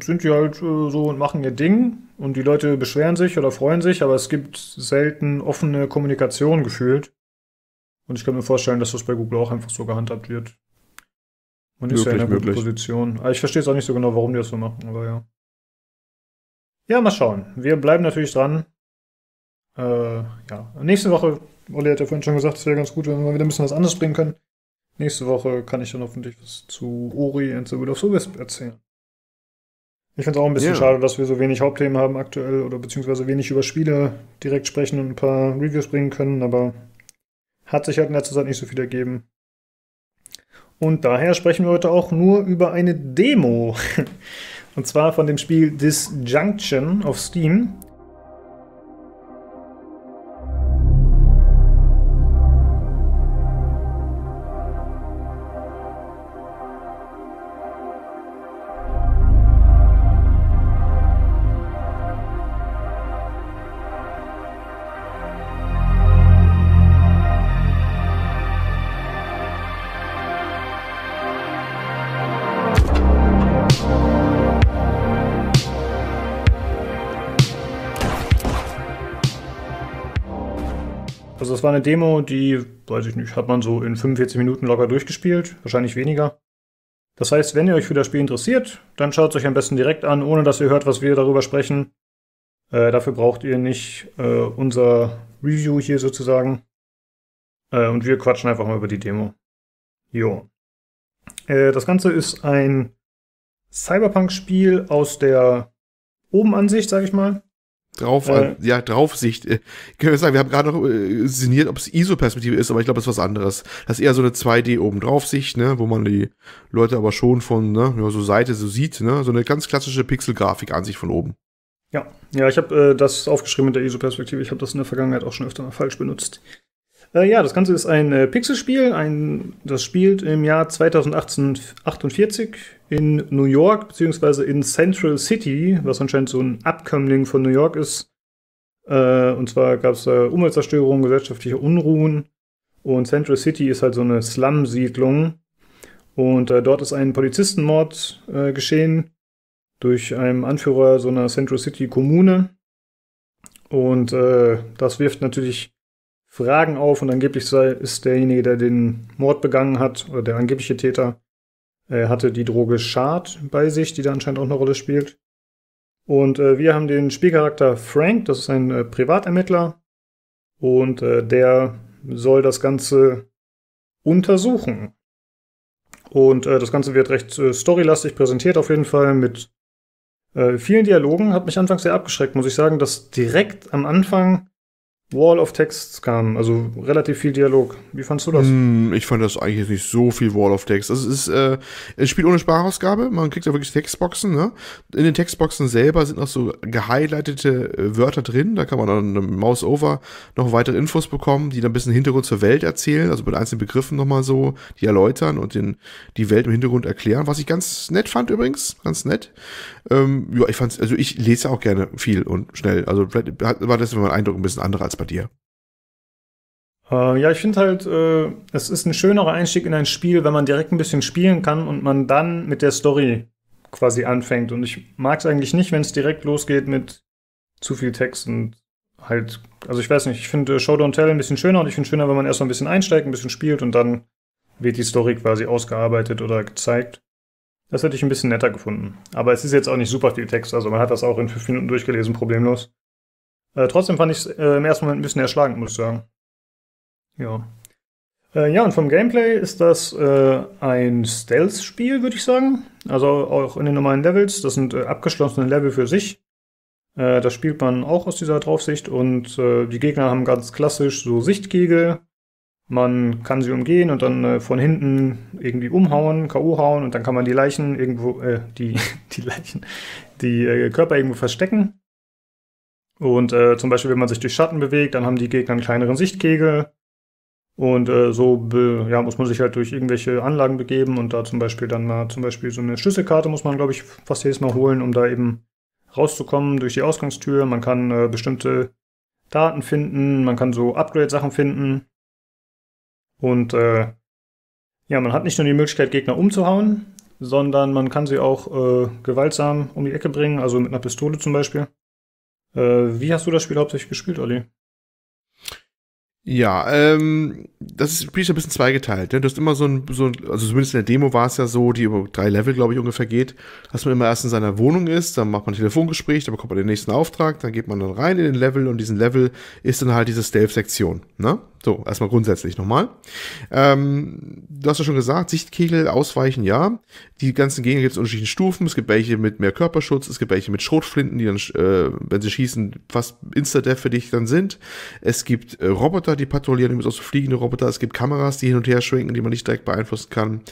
sind die halt äh, so und machen ihr Ding und die Leute beschweren sich oder freuen sich, aber es gibt selten offene Kommunikation gefühlt. Und ich kann mir vorstellen, dass das bei Google auch einfach so gehandhabt wird. Man ist ja in einer guten Position. Aber ich verstehe es auch nicht so genau, warum die das so machen, aber ja. Ja, mal schauen. Wir bleiben natürlich dran. Äh, ja, nächste Woche, Olli hat ja vorhin schon gesagt, es wäre ganz gut, wenn wir mal wieder ein bisschen was anderes bringen können. Nächste Woche kann ich dann hoffentlich was zu Ori and the Blind Forest erzählen. Ich finde es auch ein bisschen yeah. schade, dass wir so wenig Hauptthemen haben aktuell oder beziehungsweise wenig über Spiele direkt sprechen und ein paar Reviews bringen können, aber hat sich halt in letzter Zeit nicht so viel ergeben. Und daher sprechen wir heute auch nur über eine Demo. Und zwar von dem Spiel Disjunction auf Steam. also das war eine Demo, die, weiß ich nicht, hat man so in fünfundvierzig Minuten locker durchgespielt, wahrscheinlich weniger. Das heißt, wenn ihr euch für das Spiel interessiert, dann schaut es euch am besten direkt an, ohne dass ihr hört, was wir darüber sprechen. Äh, dafür braucht ihr nicht äh, unser Review hier sozusagen. Äh, und wir quatschen einfach mal über die Demo. Jo. Äh, das Ganze ist ein Cyberpunk-Spiel aus der Obenansicht, sag ich mal. Drauf, äh, ja, Draufsicht. Äh, können wir sagen, wir haben gerade noch äh, sinniert, ob es I S O-Perspektive ist, aber ich glaube, es ist was anderes. Das ist eher so eine zwei D Obendraufsicht, ne, wo man die Leute aber schon von, ne, ja, so Seite so sieht, ne, so eine ganz klassische Pixel-Grafik-Ansicht von oben. Ja, ja, ich habe äh, das aufgeschrieben mit der I S O-Perspektive. Ich habe das in der Vergangenheit auch schon öfter mal falsch benutzt. Äh, ja, das Ganze ist ein äh, Pixelspiel. Ein, das spielt im Jahr zweitausendachthundertachtundvierzig in New York, beziehungsweise in Central City, was anscheinend so ein Abkömmling von New York ist. Äh, und zwar gab es da äh, Umweltzerstörung, gesellschaftliche Unruhen. Und Central City ist halt so eine Slum-Siedlung. Und äh, dort ist ein Polizistenmord äh, geschehen durch einen Anführer so einer Central City Kommune. Und äh, das wirft natürlich Fragen auf, und angeblich sei, ist derjenige, der den Mord begangen hat, oder der angebliche Täter, äh, hatte die Droge Schad bei sich, die da anscheinend auch eine Rolle spielt. Und äh, wir haben den Spielcharakter Frank, das ist ein äh, Privatermittler, und äh, der soll das Ganze untersuchen. Und äh, das Ganze wird recht äh, storylastig präsentiert, auf jeden Fall mit äh, vielen Dialogen. Hat mich anfangs sehr abgeschreckt, muss ich sagen, dass direkt am Anfang Wall of Texts kam, also relativ viel Dialog. Wie fandst du das? Mm, ich fand das eigentlich nicht so viel Wall of Text. Also es ist äh, ein Spiel ohne Sprachausgabe, man kriegt ja wirklich Textboxen, ne? In den Textboxen selber sind noch so gehighlightete äh, Wörter drin, da kann man dann mit dem Mouse-Over noch weitere Infos bekommen, die dann ein bisschen Hintergrund zur Welt erzählen, also mit einzelnen Begriffen nochmal so, die erläutern und den, die Welt im Hintergrund erklären, was ich ganz nett fand übrigens, ganz nett. Ähm, ja, ich fand's, also ich lese auch gerne viel und schnell, also vielleicht war das mein Eindruck ein bisschen anderer als bei dir. Äh, ja, ich finde halt, äh, es ist ein schönerer Einstieg in ein Spiel, wenn man direkt ein bisschen spielen kann und man dann mit der Story quasi anfängt. Und ich mag es eigentlich nicht, wenn es direkt losgeht mit zu viel Text und halt, also ich weiß nicht, ich finde äh, Show Don't Tell ein bisschen schöner, und ich finde es schöner, wenn man erstmal ein bisschen einsteigt, ein bisschen spielt und dann wird die Story quasi ausgearbeitet oder gezeigt. Das hätte ich ein bisschen netter gefunden. Aber es ist jetzt auch nicht super viel Text, also man hat das auch in fünf Minuten durchgelesen, problemlos. Äh, trotzdem fand ich es äh, im ersten Moment ein bisschen erschlagend, muss ich sagen. Ja. Äh, ja, und vom Gameplay ist das äh, ein Stealth-Spiel, würde ich sagen. Also auch in den normalen Levels. Das sind äh, abgeschlossene Level für sich. Äh, das spielt man auch aus dieser Draufsicht. Und äh, die Gegner haben ganz klassisch so Sichtkegel. Man kann sie umgehen und dann äh, von hinten irgendwie umhauen, K O hauen. Und dann kann man die Leichen irgendwo, äh, die, die Leichen, die äh, Körper irgendwo verstecken. Und äh, zum Beispiel, wenn man sich durch Schatten bewegt, dann haben die Gegner einen kleineren Sichtkegel. Und äh, so be- ja, muss man sich halt durch irgendwelche Anlagen begeben und da zum Beispiel dann mal zum Beispiel so eine Schlüsselkarte muss man, glaube ich, fast jedes Mal holen, um da eben rauszukommen durch die Ausgangstür. Man kann äh, bestimmte Daten finden, man kann so Upgrade-Sachen finden. Und äh, ja, man hat nicht nur die Möglichkeit, Gegner umzuhauen, sondern man kann sie auch äh, gewaltsam um die Ecke bringen, also mit einer Pistole zum Beispiel. Wie hast du das Spiel hauptsächlich gespielt, Olli? Ja, ähm, das ist, bin ich ein bisschen zweigeteilt, ne? Du hast immer so ein, so ein, also zumindest in der Demo war es ja so, die über drei Level, glaube ich, ungefähr geht, dass man immer erst in seiner Wohnung ist, dann macht man ein Telefongespräch, dann bekommt man den nächsten Auftrag, dann geht man dann rein in den Level, und diesen Level ist dann halt diese Stealth-Sektion, ne? So, erstmal grundsätzlich nochmal. Ähm, du hast ja schon gesagt, Sichtkegel, Ausweichen, ja. Die ganzen Gegner gibt es in unterschiedlichen Stufen. Es gibt welche mit mehr Körperschutz, es gibt welche mit Schrotflinten, die dann, äh, wenn sie schießen, fast Insta-Death für dich dann sind. Es gibt äh, Roboter, die patrouillieren, übrigens auch so fliegende Roboter. Es gibt Kameras, die hin und her schwenken, die man nicht direkt beeinflussen kann.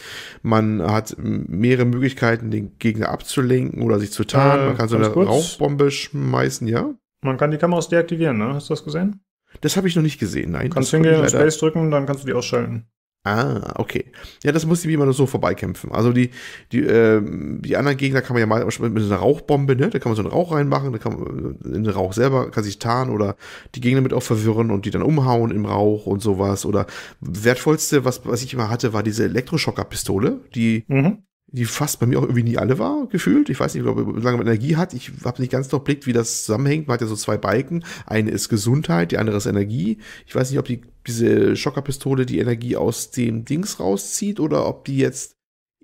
Man hat mehrere Möglichkeiten, den Gegner abzulenken oder sich zu tarnen. Äh, man kann so eine Rauchbombe schmeißen, ja. Man kann die Kameras deaktivieren, ne? Hast du das gesehen? Das habe ich noch nicht gesehen, nein. Kannst hingehen und Space drücken, dann kannst du die ausschalten. Ah, okay. Ja, das muss ich mir immer nur so vorbeikämpfen. Also die die, äh, die anderen Gegner kann man ja mal mit einer Rauchbombe, ne? Da kann man so einen Rauch reinmachen, da kann man in den Rauch selber, kann sich tarnen oder die Gegner mit auch verwirren und die dann umhauen im Rauch und sowas. Oder wertvollste, was, was ich immer hatte, war diese Elektroschocker-Pistole, die mhm. die fast bei mir auch irgendwie nie alle war, gefühlt. Ich weiß nicht, ob man lange Energie hat. Ich habe nicht ganz durchblickt, wie das zusammenhängt. Man hat ja so zwei Balken. Eine ist Gesundheit, die andere ist Energie. Ich weiß nicht, ob die, diese Schockerpistole die Energie aus dem Dings rauszieht oder ob die jetzt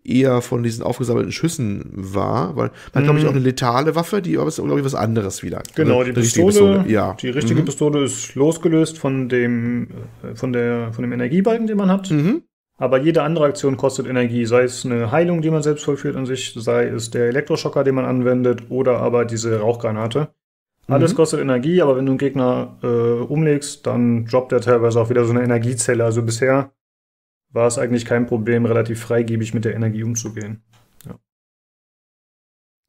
eher von diesen aufgesammelten Schüssen war, weil man mhm. glaube ich auch eine letale Waffe, die aber ist glaube ich was anderes wieder. Genau, die, die Pistole, Pistole, ja. Die richtige mhm. Pistole ist losgelöst von dem von der von dem Energiebalken, den man hat. Mhm. Aber jede andere Aktion kostet Energie, sei es eine Heilung, die man selbst vollführt an sich, sei es der Elektroschocker, den man anwendet, oder aber diese Rauchgranate. Alles mhm. kostet Energie, aber wenn du einen Gegner äh, umlegst, dann droppt er teilweise auch wieder so eine Energiezelle. Also bisher war es eigentlich kein Problem, relativ freigebig mit der Energie umzugehen. Ja,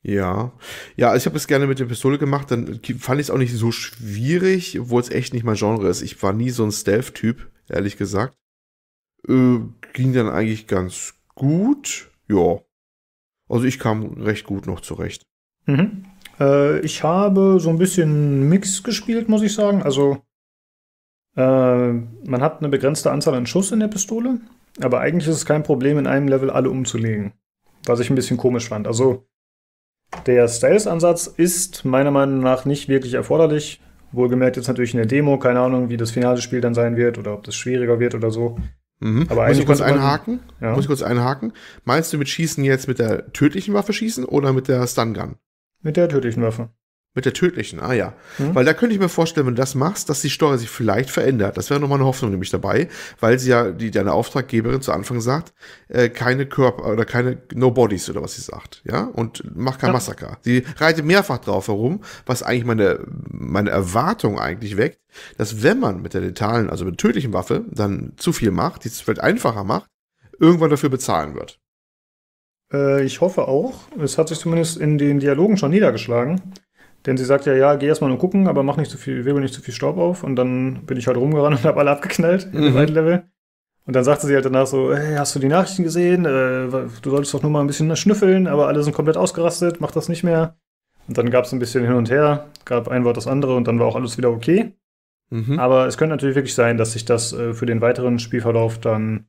ja, ja ich habe es gerne mit der Pistole gemacht, dann fand ich es auch nicht so schwierig, obwohl es echt nicht mein Genre ist. Ich war nie so ein Stealth-Typ, ehrlich gesagt. Äh, ging dann eigentlich ganz gut. Ja. Also ich kam recht gut noch zurecht. Mhm. Äh, ich habe so ein bisschen Mix gespielt, muss ich sagen. Also äh, man hat eine begrenzte Anzahl an Schuss in der Pistole, aber eigentlich ist es kein Problem, in einem Level alle umzulegen. Was ich ein bisschen komisch fand. Also der Stealth-Ansatz ist meiner Meinung nach nicht wirklich erforderlich. Wohlgemerkt jetzt natürlich in der Demo. Keine Ahnung, wie das finale Spiel dann sein wird oder ob das schwieriger wird oder so. Mhm. Aber muss, ich kurz einhaken? Ja. muss ich kurz einhaken? Meinst du mit Schießen jetzt mit der tödlichen Waffe schießen oder mit der Stungun? Mit der tödlichen Waffe. Mit der tödlichen, ah ja. Mhm. Weil da könnte ich mir vorstellen, wenn du das machst, dass die Steuer sich vielleicht verändert. Das wäre nochmal eine Hoffnung nämlich dabei, weil sie ja, die deine Auftraggeberin zu Anfang sagt, äh, keine Körper oder keine No Bodies oder was sie sagt, ja? Und mach kein ja. Massaker. Sie reitet mehrfach drauf herum, was eigentlich meine, meine Erwartung eigentlich weckt, dass wenn man mit der letalen, also mit der tödlichen Waffe dann zu viel macht, die es vielleicht einfacher macht, irgendwann dafür bezahlen wird. Äh, ich hoffe auch. Es hat sich zumindest in den Dialogen schon niedergeschlagen. Denn sie sagt ja, ja, geh erstmal nur gucken, aber mach nicht so viel, wirbel nicht so viel Staub auf. Und dann bin ich halt rumgerannt und habe alle abgeknallt mhm. im Waldlevel. Und dann sagte sie halt danach so, hey, hast du die Nachrichten gesehen? Äh, du solltest doch nur mal ein bisschen schnüffeln, aber alle sind komplett ausgerastet, mach das nicht mehr. Und dann gab es ein bisschen hin und her, gab ein Wort das andere und dann war auch alles wieder okay. Mhm. Aber es könnte natürlich wirklich sein, dass sich das äh, für den weiteren Spielverlauf dann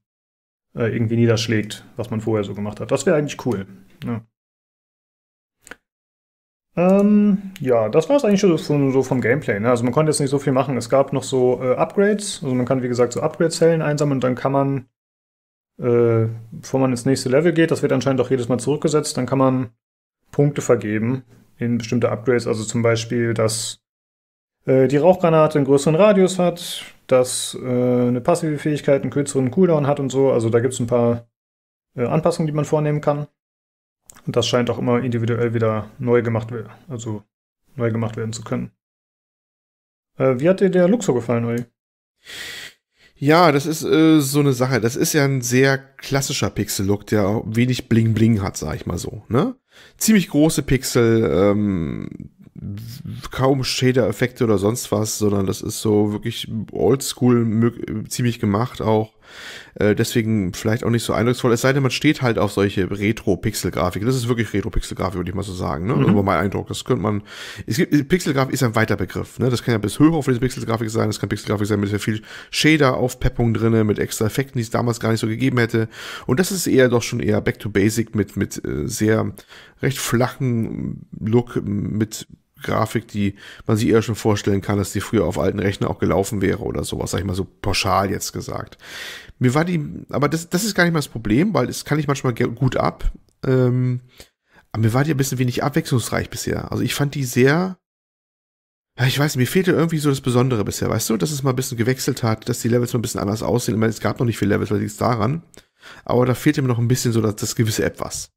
äh, irgendwie niederschlägt, was man vorher so gemacht hat. Das wäre eigentlich cool. Ja. Ähm, ja, das war es eigentlich schon so, so vom Gameplay, ne? Also man konnte jetzt nicht so viel machen. Es gab noch so äh, Upgrades. Also man kann, wie gesagt, so Upgrade-Zellen einsammeln und dann kann man, äh, bevor man ins nächste Level geht, das wird anscheinend auch jedes Mal zurückgesetzt, dann kann man Punkte vergeben in bestimmte Upgrades. Also zum Beispiel, dass äh, die Rauchgranate einen größeren Radius hat, dass äh, eine passive Fähigkeit einen kürzeren Cooldown hat und so. Also da gibt es ein paar äh, Anpassungen, die man vornehmen kann. Und das scheint auch immer individuell wieder neu gemacht, will, also neu gemacht werden zu können. Äh, wie hat dir der Look so gefallen, Olli? Ja, das ist äh, so eine Sache. Das ist ja ein sehr klassischer Pixel-Look, der wenig Bling-Bling hat, sag ich mal so. Ne? Ziemlich große Pixel, ähm, kaum Shader-Effekte oder sonst was, sondern das ist so wirklich oldschool ziemlich gemacht auch. Deswegen vielleicht auch nicht so eindrucksvoll. Es sei denn, man steht halt auf solche Retro-Pixel-Grafik. Das ist wirklich Retro-Pixel-Grafik, würde ich mal so sagen. Ne? Mhm. Das war mein Eindruck. Das könnte man. Es gibt, Pixel-Grafik ist ein weiter Begriff. Ne? Das kann ja bis höher auf diese Pixel-Grafik sein. Das kann Pixel-Grafik sein mit sehr viel Shader-Aufpeppung drin, mit extra Effekten, die es damals gar nicht so gegeben hätte. Und das ist eher doch schon eher Back-to-Basic mit, mit sehr recht flachen Look, mit Grafik, die man sich eher schon vorstellen kann, dass die früher auf alten Rechnern auch gelaufen wäre oder sowas, sag ich mal so pauschal jetzt gesagt. Mir war die, aber das, das ist gar nicht mal das Problem, weil das kann ich manchmal gut ab. Ähm, aber mir war die ein bisschen wenig abwechslungsreich bisher. Also ich fand die sehr, ja, ich weiß nicht, mir fehlte irgendwie so das Besondere bisher, weißt du, dass es mal ein bisschen gewechselt hat, dass die Levels mal ein bisschen anders aussehen. Ich meine, es gab noch nicht viele Levels, weil liegt daran. Aber da fehlte mir noch ein bisschen so das, das gewisse Etwas.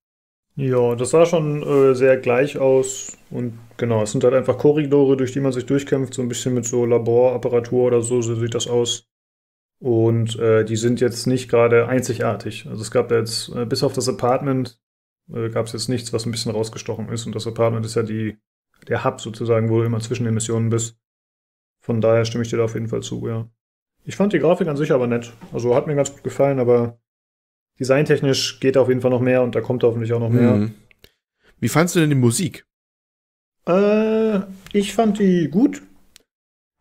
Ja, das sah schon äh, sehr gleich aus und genau, es sind halt einfach Korridore, durch die man sich durchkämpft, so ein bisschen mit so Laborapparatur oder so, so sieht das aus. Und äh, die sind jetzt nicht gerade einzigartig. Also es gab da jetzt, äh, bis auf das Apartment, äh, gab es jetzt nichts, was ein bisschen rausgestochen ist und das Apartment ist ja die, der Hub sozusagen, wo du immer zwischen den Missionen bist. Von daher stimme ich dir da auf jeden Fall zu, ja. Ich fand die Grafik an sich aber nett, also hat mir ganz gut gefallen, aber designtechnisch geht auf jeden Fall noch mehr und da kommt hoffentlich auch noch mehr. Mhm. Wie fandst du denn die Musik? Äh, ich fand die gut.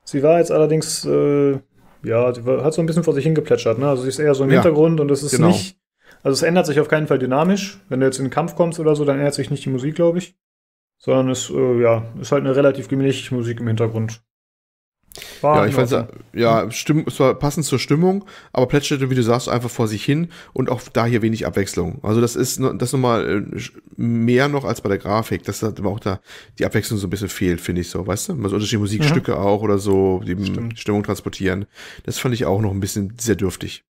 Sie war jetzt allerdings, äh, ja, sie war, hat so ein bisschen vor sich hingeplätschert, ne? Also sie ist eher so im ja, Hintergrund und es ist genau. nicht Also es ändert sich auf keinen Fall dynamisch. Wenn du jetzt in den Kampf kommst oder so, dann ändert sich nicht die Musik, glaube ich. Sondern es äh, ja, ist halt eine relativ gemächliche Musik im Hintergrund. War ja, ich fand es ja, stimm, es war passend zur Stimmung, aber plätscherte, wie du sagst, einfach vor sich hin und auch da hier wenig Abwechslung. Also das ist das nochmal mehr noch als bei der Grafik, dass da auch da die Abwechslung so ein bisschen fehlt, finde ich so, weißt du? Also unterschiedliche Musikstücke mhm. auch oder so, die Stimmt. Stimmung transportieren. Das fand ich auch noch ein bisschen sehr dürftig.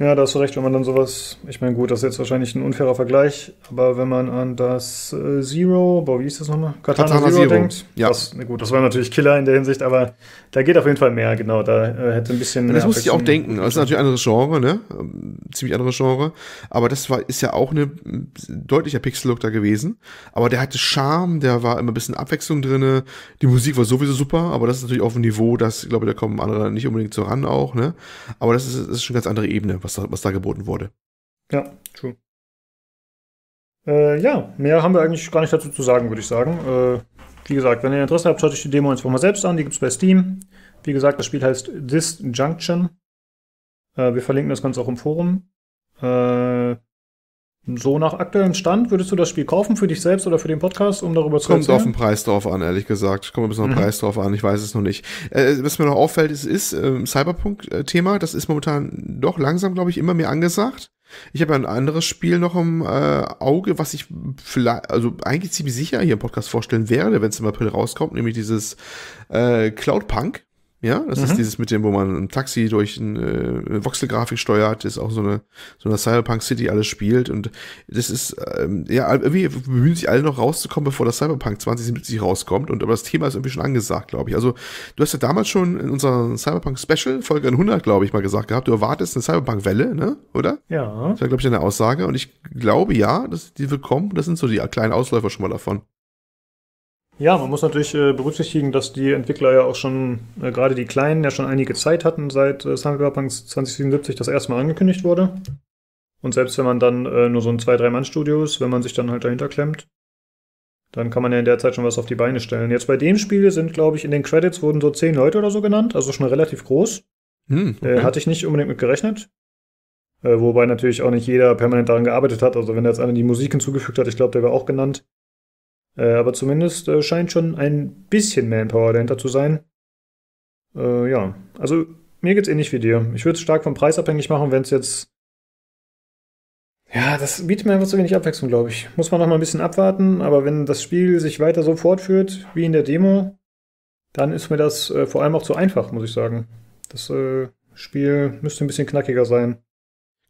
Ja, da hast du recht, wenn man dann sowas, ich meine, gut, das ist jetzt wahrscheinlich ein unfairer Vergleich, aber wenn man an das äh, Zero, boah, wie hieß das nochmal? Katana, Katana Zero, Zero denkt, ja. Das, gut, das war natürlich Killer in der Hinsicht, aber da geht auf jeden Fall mehr, genau, da äh, hätte ein bisschen mehr. Das muss ich auch denken, das ist natürlich ein anderes Genre, ne? Ziemlich anderes Genre, aber das war, ist ja auch ein deutlicher Pixel-Look da gewesen, aber der hatte Charme, der war immer ein bisschen Abwechslung drin, die Musik war sowieso super, aber das ist natürlich auf einem Niveau, das, glaube ich, da kommen andere nicht unbedingt so ran auch, ne? Aber das ist, das ist schon eine ganz andere Ebene, was da, was da geboten wurde. Ja, true. Äh, ja, mehr haben wir eigentlich gar nicht dazu zu sagen, würde ich sagen. Äh, wie gesagt, wenn ihr Interesse habt, schaut euch die Demo einfach mal selbst an. Die gibt es bei Steam. Wie gesagt, das Spiel heißt Disjunction. Äh, wir verlinken das Ganze auch im Forum. Äh, so nach aktuellem Stand, würdest du das Spiel kaufen für dich selbst oder für den Podcast, um darüber zu erzählen? Kommt auf den Preis drauf an, ehrlich gesagt. Kommt ein bisschen auf den mhm. Preis drauf an, ich weiß es noch nicht. Äh, was mir noch auffällt, ist, ist äh, Cyberpunk-Thema, das ist momentan doch langsam, glaube ich, immer mehr angesagt. Ich habe ja ein anderes Spiel noch im äh, Auge, was ich vielleicht, also eigentlich ziemlich sicher hier im Podcast vorstellen werde, wenn es im April rauskommt, nämlich dieses äh, Cloudpunk. Ja, das mhm. ist dieses mit dem, wo man ein Taxi durch eine äh, Voxelgrafik steuert, ist auch so eine, so eine Cyberpunk-City alles spielt und das ist, ähm, ja, irgendwie bemühen sich alle noch rauszukommen, bevor das Cyberpunk zwanzig siebzig rauskommt und aber das Thema ist irgendwie schon angesagt, glaube ich. Also, du hast ja damals schon in unserer Cyberpunk-Special, Folge hundert, glaube ich, mal gesagt gehabt, du erwartest eine Cyberpunk-Welle, ne, oder? Ja. Das war, glaube ich, eine Aussage und ich glaube, ja, dass die wird kommen, das sind so die kleinen Ausläufer schon mal davon. Ja, man muss natürlich äh, berücksichtigen, dass die Entwickler ja auch schon, äh, gerade die Kleinen, ja schon einige Zeit hatten, seit äh, Cyberpunk zwanzig siebenundsiebzig das erste Mal angekündigt wurde. Und selbst wenn man dann äh, nur so ein zwei bis drei Mann Studio ist, wenn man sich dann halt dahinter klemmt, dann kann man ja in der Zeit schon was auf die Beine stellen. Jetzt bei dem Spiel sind, glaube ich, in den Credits wurden so zehn Leute oder so genannt, also schon relativ groß. Hm, okay. äh, hatte ich nicht unbedingt mit gerechnet. Äh, wobei natürlich auch nicht jeder permanent daran gearbeitet hat. Also wenn da jetzt einer die Musik hinzugefügt hat, ich glaube, der wäre auch genannt. Äh, aber zumindest äh, scheint schon ein bisschen Manpower dahinter zu sein. Äh, ja, also mir geht's ähnlich wie dir. Ich würde es stark vom Preis abhängig machen, wenn es jetzt... Ja, das bietet mir einfach zu wenig Abwechslung, glaube ich. Muss man noch mal ein bisschen abwarten, aber wenn das Spiel sich weiter so fortführt wie in der Demo, dann ist mir das äh, vor allem auch zu einfach, muss ich sagen. Das äh, Spiel müsste ein bisschen knackiger sein.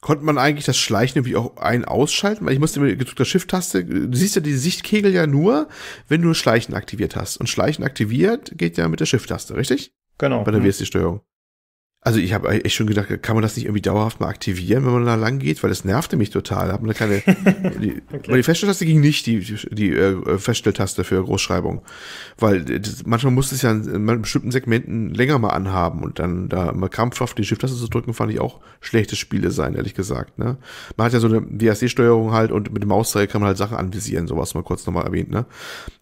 Konnte man eigentlich das Schleichen irgendwie auch ein- ausschalten? Weil ich musste mit gedrückter Shift-Taste, du siehst ja die Sichtkegel ja nur, wenn du Schleichen aktiviert hast. Und Schleichen aktiviert geht ja mit der Shift-Taste, richtig? Genau. Bei der W S D-Steuerung. Also ich habe echt schon gedacht, kann man das nicht irgendwie dauerhaft mal aktivieren, wenn man da lang geht? Weil das nervte mich total. Hat man da keine, die, okay. Die Feststelltaste ging nicht, die, die, die äh, Feststelltaste für Großschreibung. Weil das, manchmal musste es ja in, in bestimmten Segmenten länger mal anhaben und dann da mal krampfhaft die Shift-Taste zu drücken, fand ich auch schlechtes Spiele sein, ehrlich gesagt. Ne? Man hat ja so eine W A S D-Steuerung halt und mit dem Mausdreieck kann man halt Sachen anvisieren, sowas mal kurz nochmal erwähnt. Ne?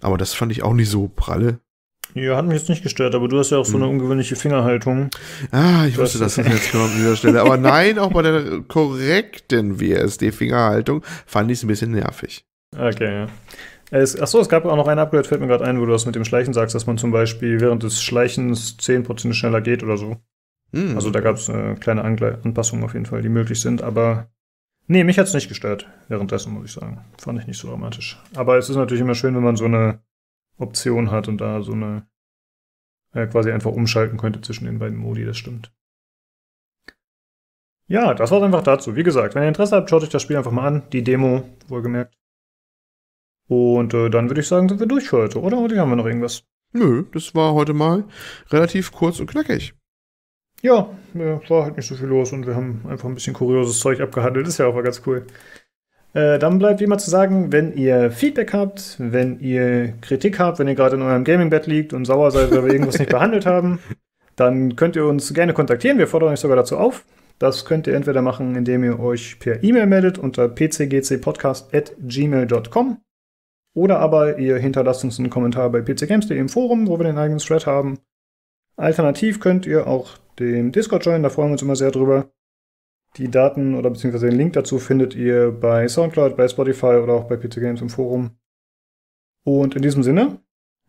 Aber das fand ich auch nicht so pralle. Ja, hat mich jetzt nicht gestört, aber du hast ja auch so eine ungewöhnliche Fingerhaltung. Ah, ich wusste, dass das jetzt genau an dieser Stelle. Aber nein, auch bei der korrekten W S D-Fingerhaltung fand ich es ein bisschen nervig. Okay, ja. Achso, es gab auch noch ein Upgrade, fällt mir gerade ein, wo du das mit dem Schleichen sagst, dass man zum Beispiel während des Schleichens zehn Prozent schneller geht oder so. Mhm. Also da gab es äh, kleine Anpassungen auf jeden Fall, die möglich sind, aber nee, mich hat es nicht gestört währenddessen, muss ich sagen. Fand ich nicht so dramatisch. Aber es ist natürlich immer schön, wenn man so eine Option hat und da so eine äh, quasi einfach umschalten könnte zwischen den beiden Modi, das stimmt. Ja, das war's einfach dazu. Wie gesagt, wenn ihr Interesse habt, schaut euch das Spiel einfach mal an. Die Demo, wohlgemerkt. Und äh, dann würde ich sagen, sind wir durch für heute, oder? Oder haben wir noch irgendwas? Nö, das war heute mal relativ kurz und knackig. Ja, war halt nicht so viel los und wir haben einfach ein bisschen kurioses Zeug abgehandelt. Ist ja auch mal ganz cool. Äh, dann bleibt wie immer zu sagen, wenn ihr Feedback habt, wenn ihr Kritik habt, wenn ihr gerade in eurem Gaming-Bett liegt und sauer seid, weil wir irgendwas nicht behandelt haben, dann könnt ihr uns gerne kontaktieren. Wir fordern euch sogar dazu auf. Das könnt ihr entweder machen, indem ihr euch per E-Mail meldet unter p c g c podcast at gmail dot com oder aber ihr hinterlasst uns einen Kommentar bei p c games dot d e im Forum, wo wir den eigenen Thread haben. Alternativ könnt ihr auch den Discord joinen, da freuen wir uns immer sehr drüber. Die Daten oder beziehungsweise den Link dazu findet ihr bei Soundcloud, bei Spotify oder auch bei P C Games im Forum. Und in diesem Sinne,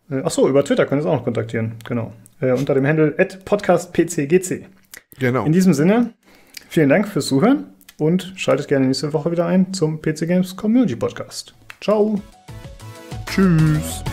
äh, ach so, über Twitter könnt ihr es auch noch kontaktieren, genau. Äh, unter dem Handle at podcast p c g c. Genau. In diesem Sinne, vielen Dank fürs Zuhören und schaltet gerne nächste Woche wieder ein zum P C Games Community Podcast. Ciao. Tschüss.